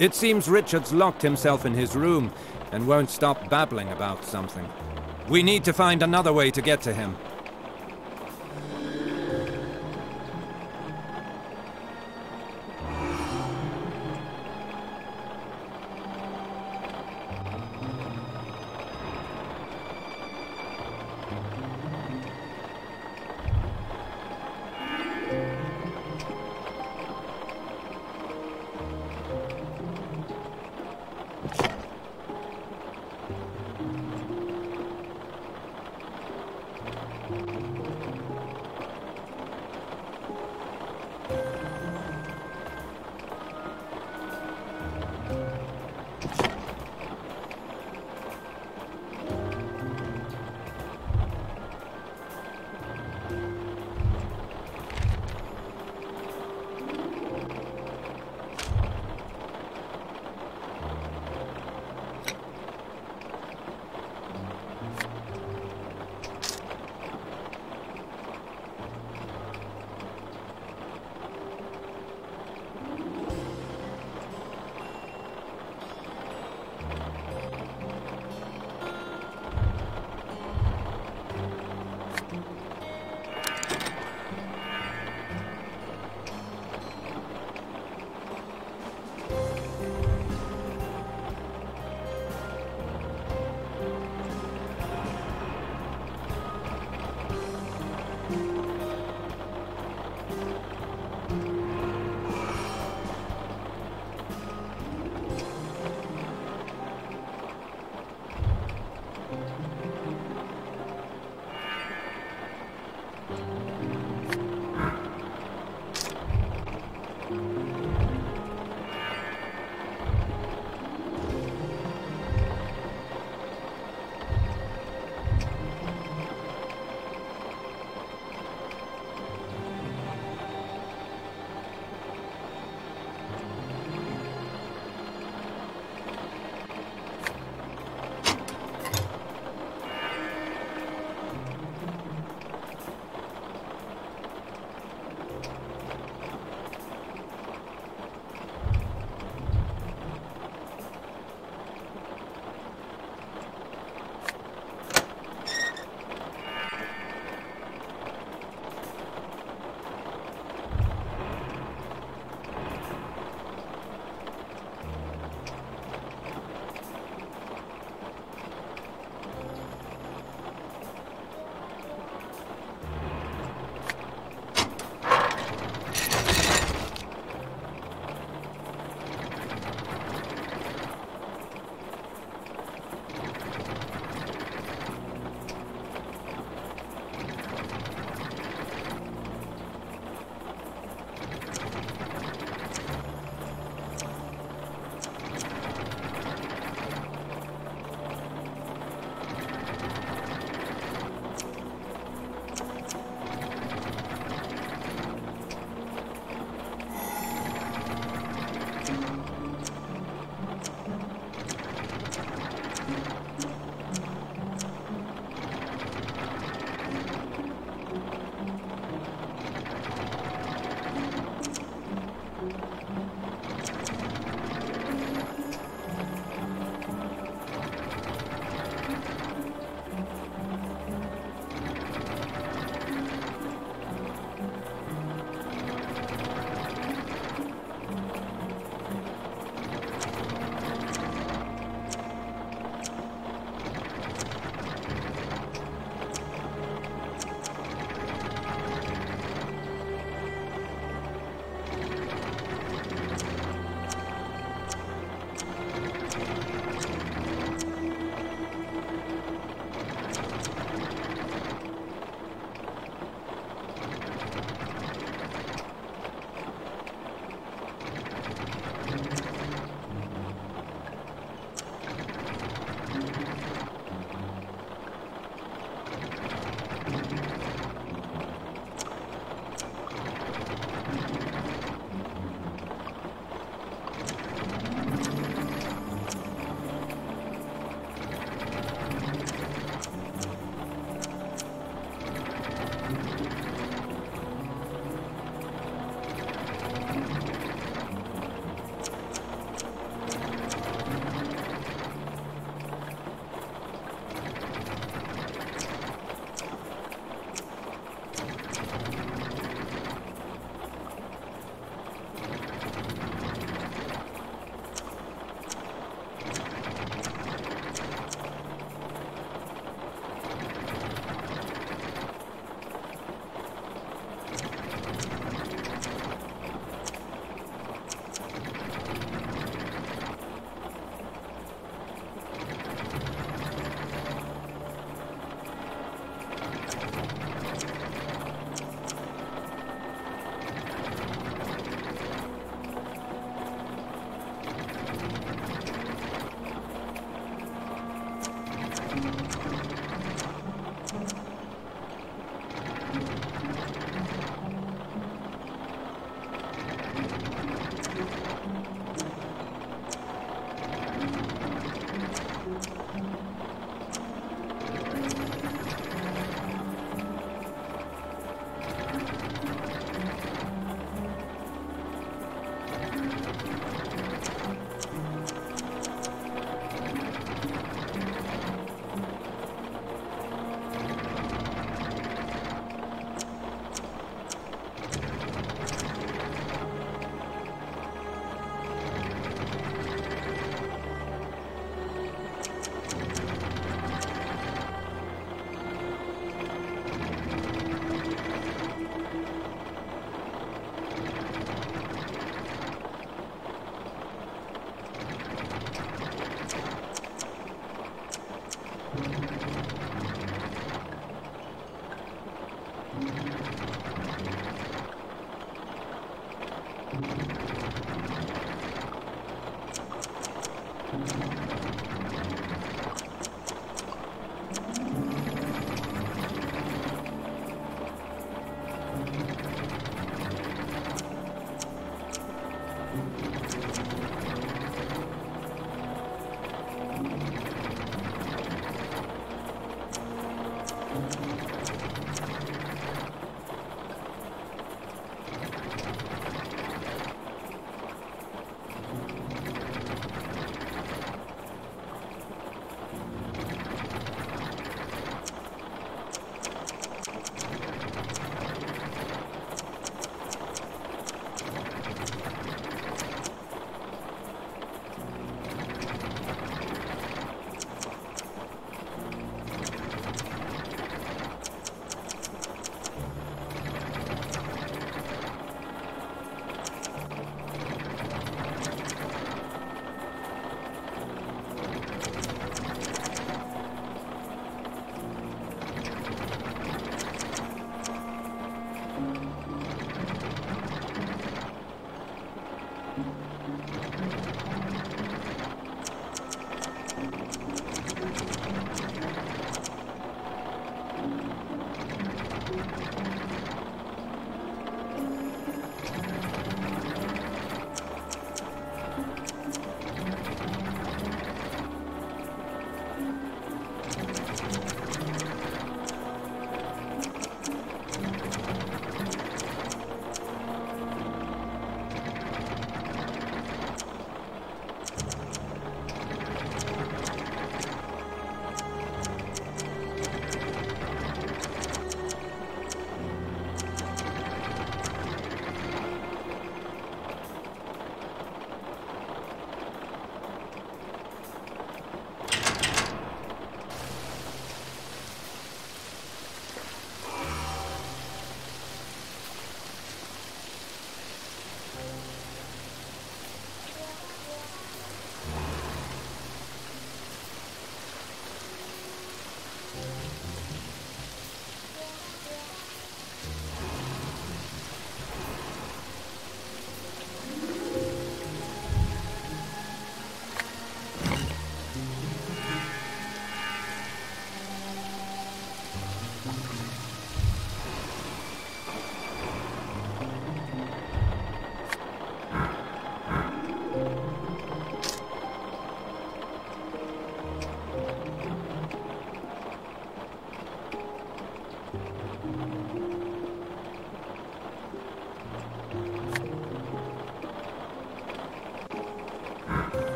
It seems Richard's locked himself in his room and won't stop babbling about something. We need to find another way to get to him.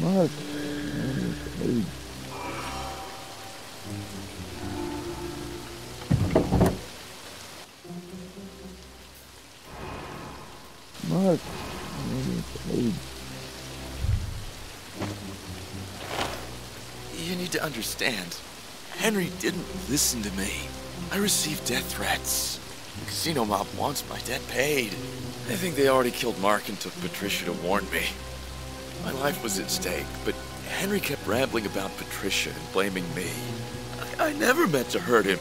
Mark. Mark. You need to understand. Henry didn't listen to me. I received death threats. The casino mob wants my debt paid. I think they already killed Mark and took Patricia to warn me. My life was at stake, but Henry kept rambling about Patricia and blaming me. I, I never meant to hurt him.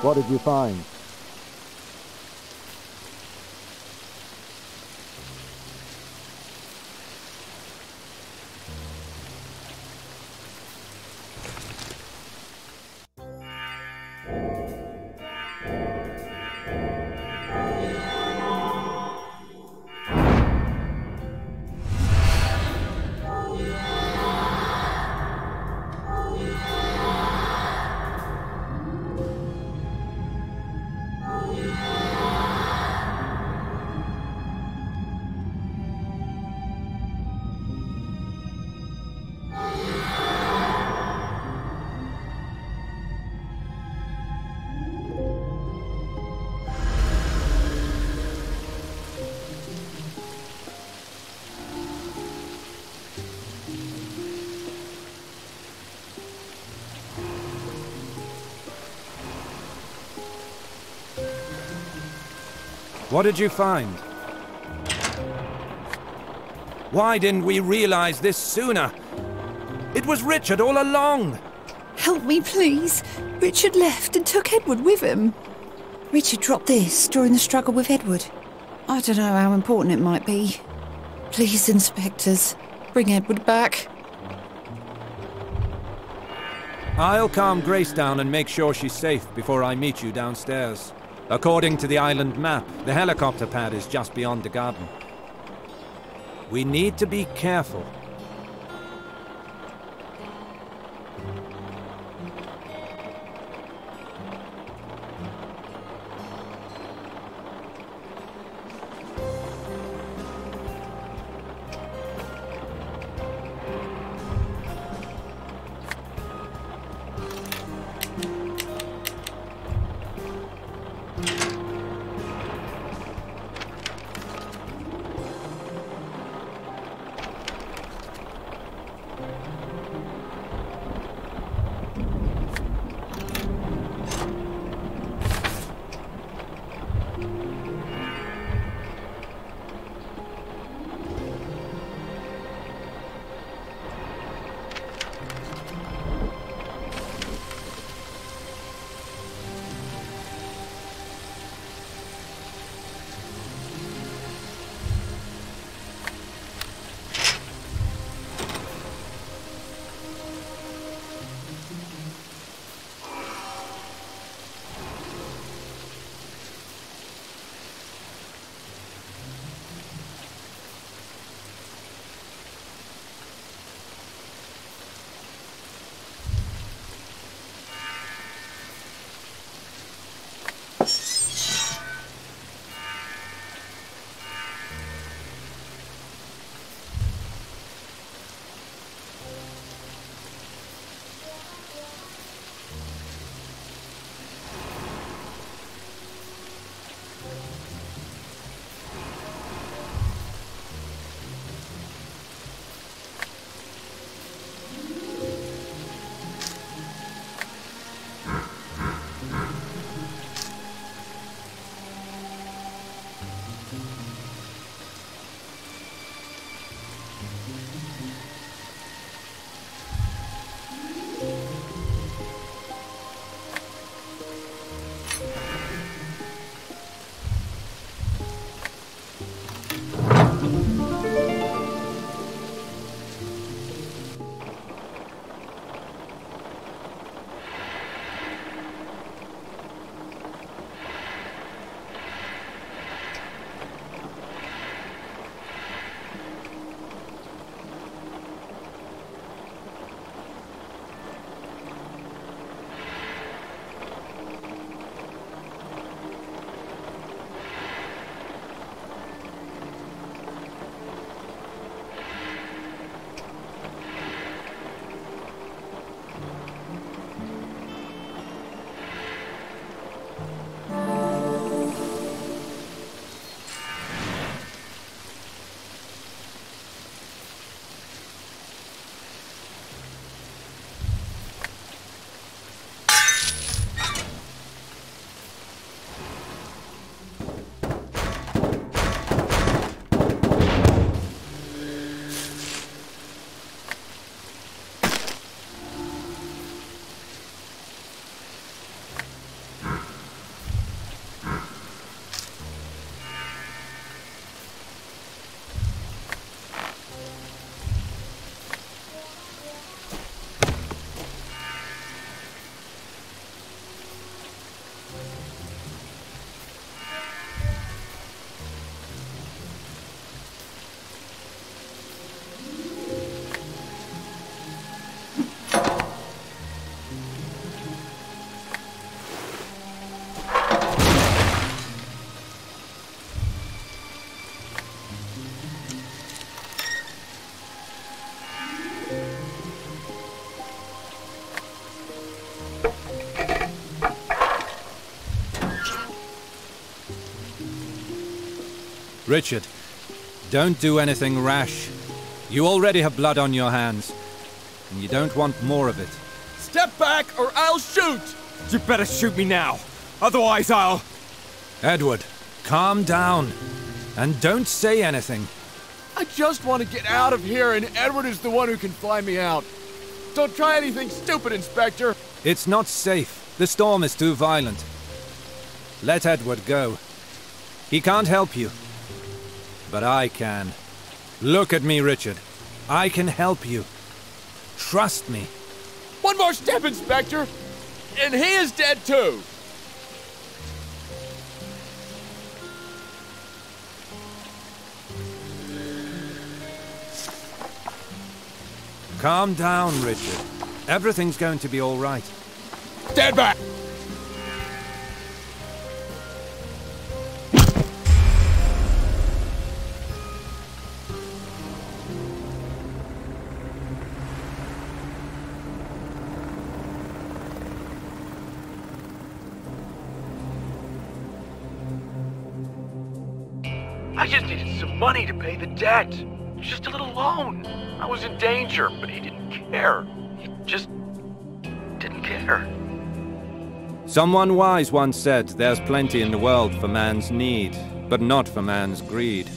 What did you find? What did you find? Why didn't we realize this sooner? It was Richard all along! Help me, please. Richard left and took Edward with him. Richard dropped this during the struggle with Edward. I don't know how important it might be. Please, inspectors, bring Edward back. I'll calm Grace down and make sure she's safe before I meet you downstairs. According to the island map, the helicopter pad is just beyond the garden. We need to be careful. Hmm. Richard, don't do anything rash. You already have blood on your hands, and you don't want more of it. Step back or I'll shoot! You better shoot me now, otherwise I'll... Edward, calm down, and don't say anything. I just want to get out of here, and Edward is the one who can fly me out. Don't try anything stupid, Inspector. It's not safe. The storm is too violent. Let Edward go. He can't help you. But I can. Look at me, Richard. I can help you. Trust me. One more step, Inspector, and he is dead too. Calm down, Richard. Everything's going to be all right. Stand back! I just needed some money to pay the debt. Just a little loan. I was in danger, but he didn't care. He just didn't care. Someone wise once said, there's plenty in the world for man's need, but not for man's greed.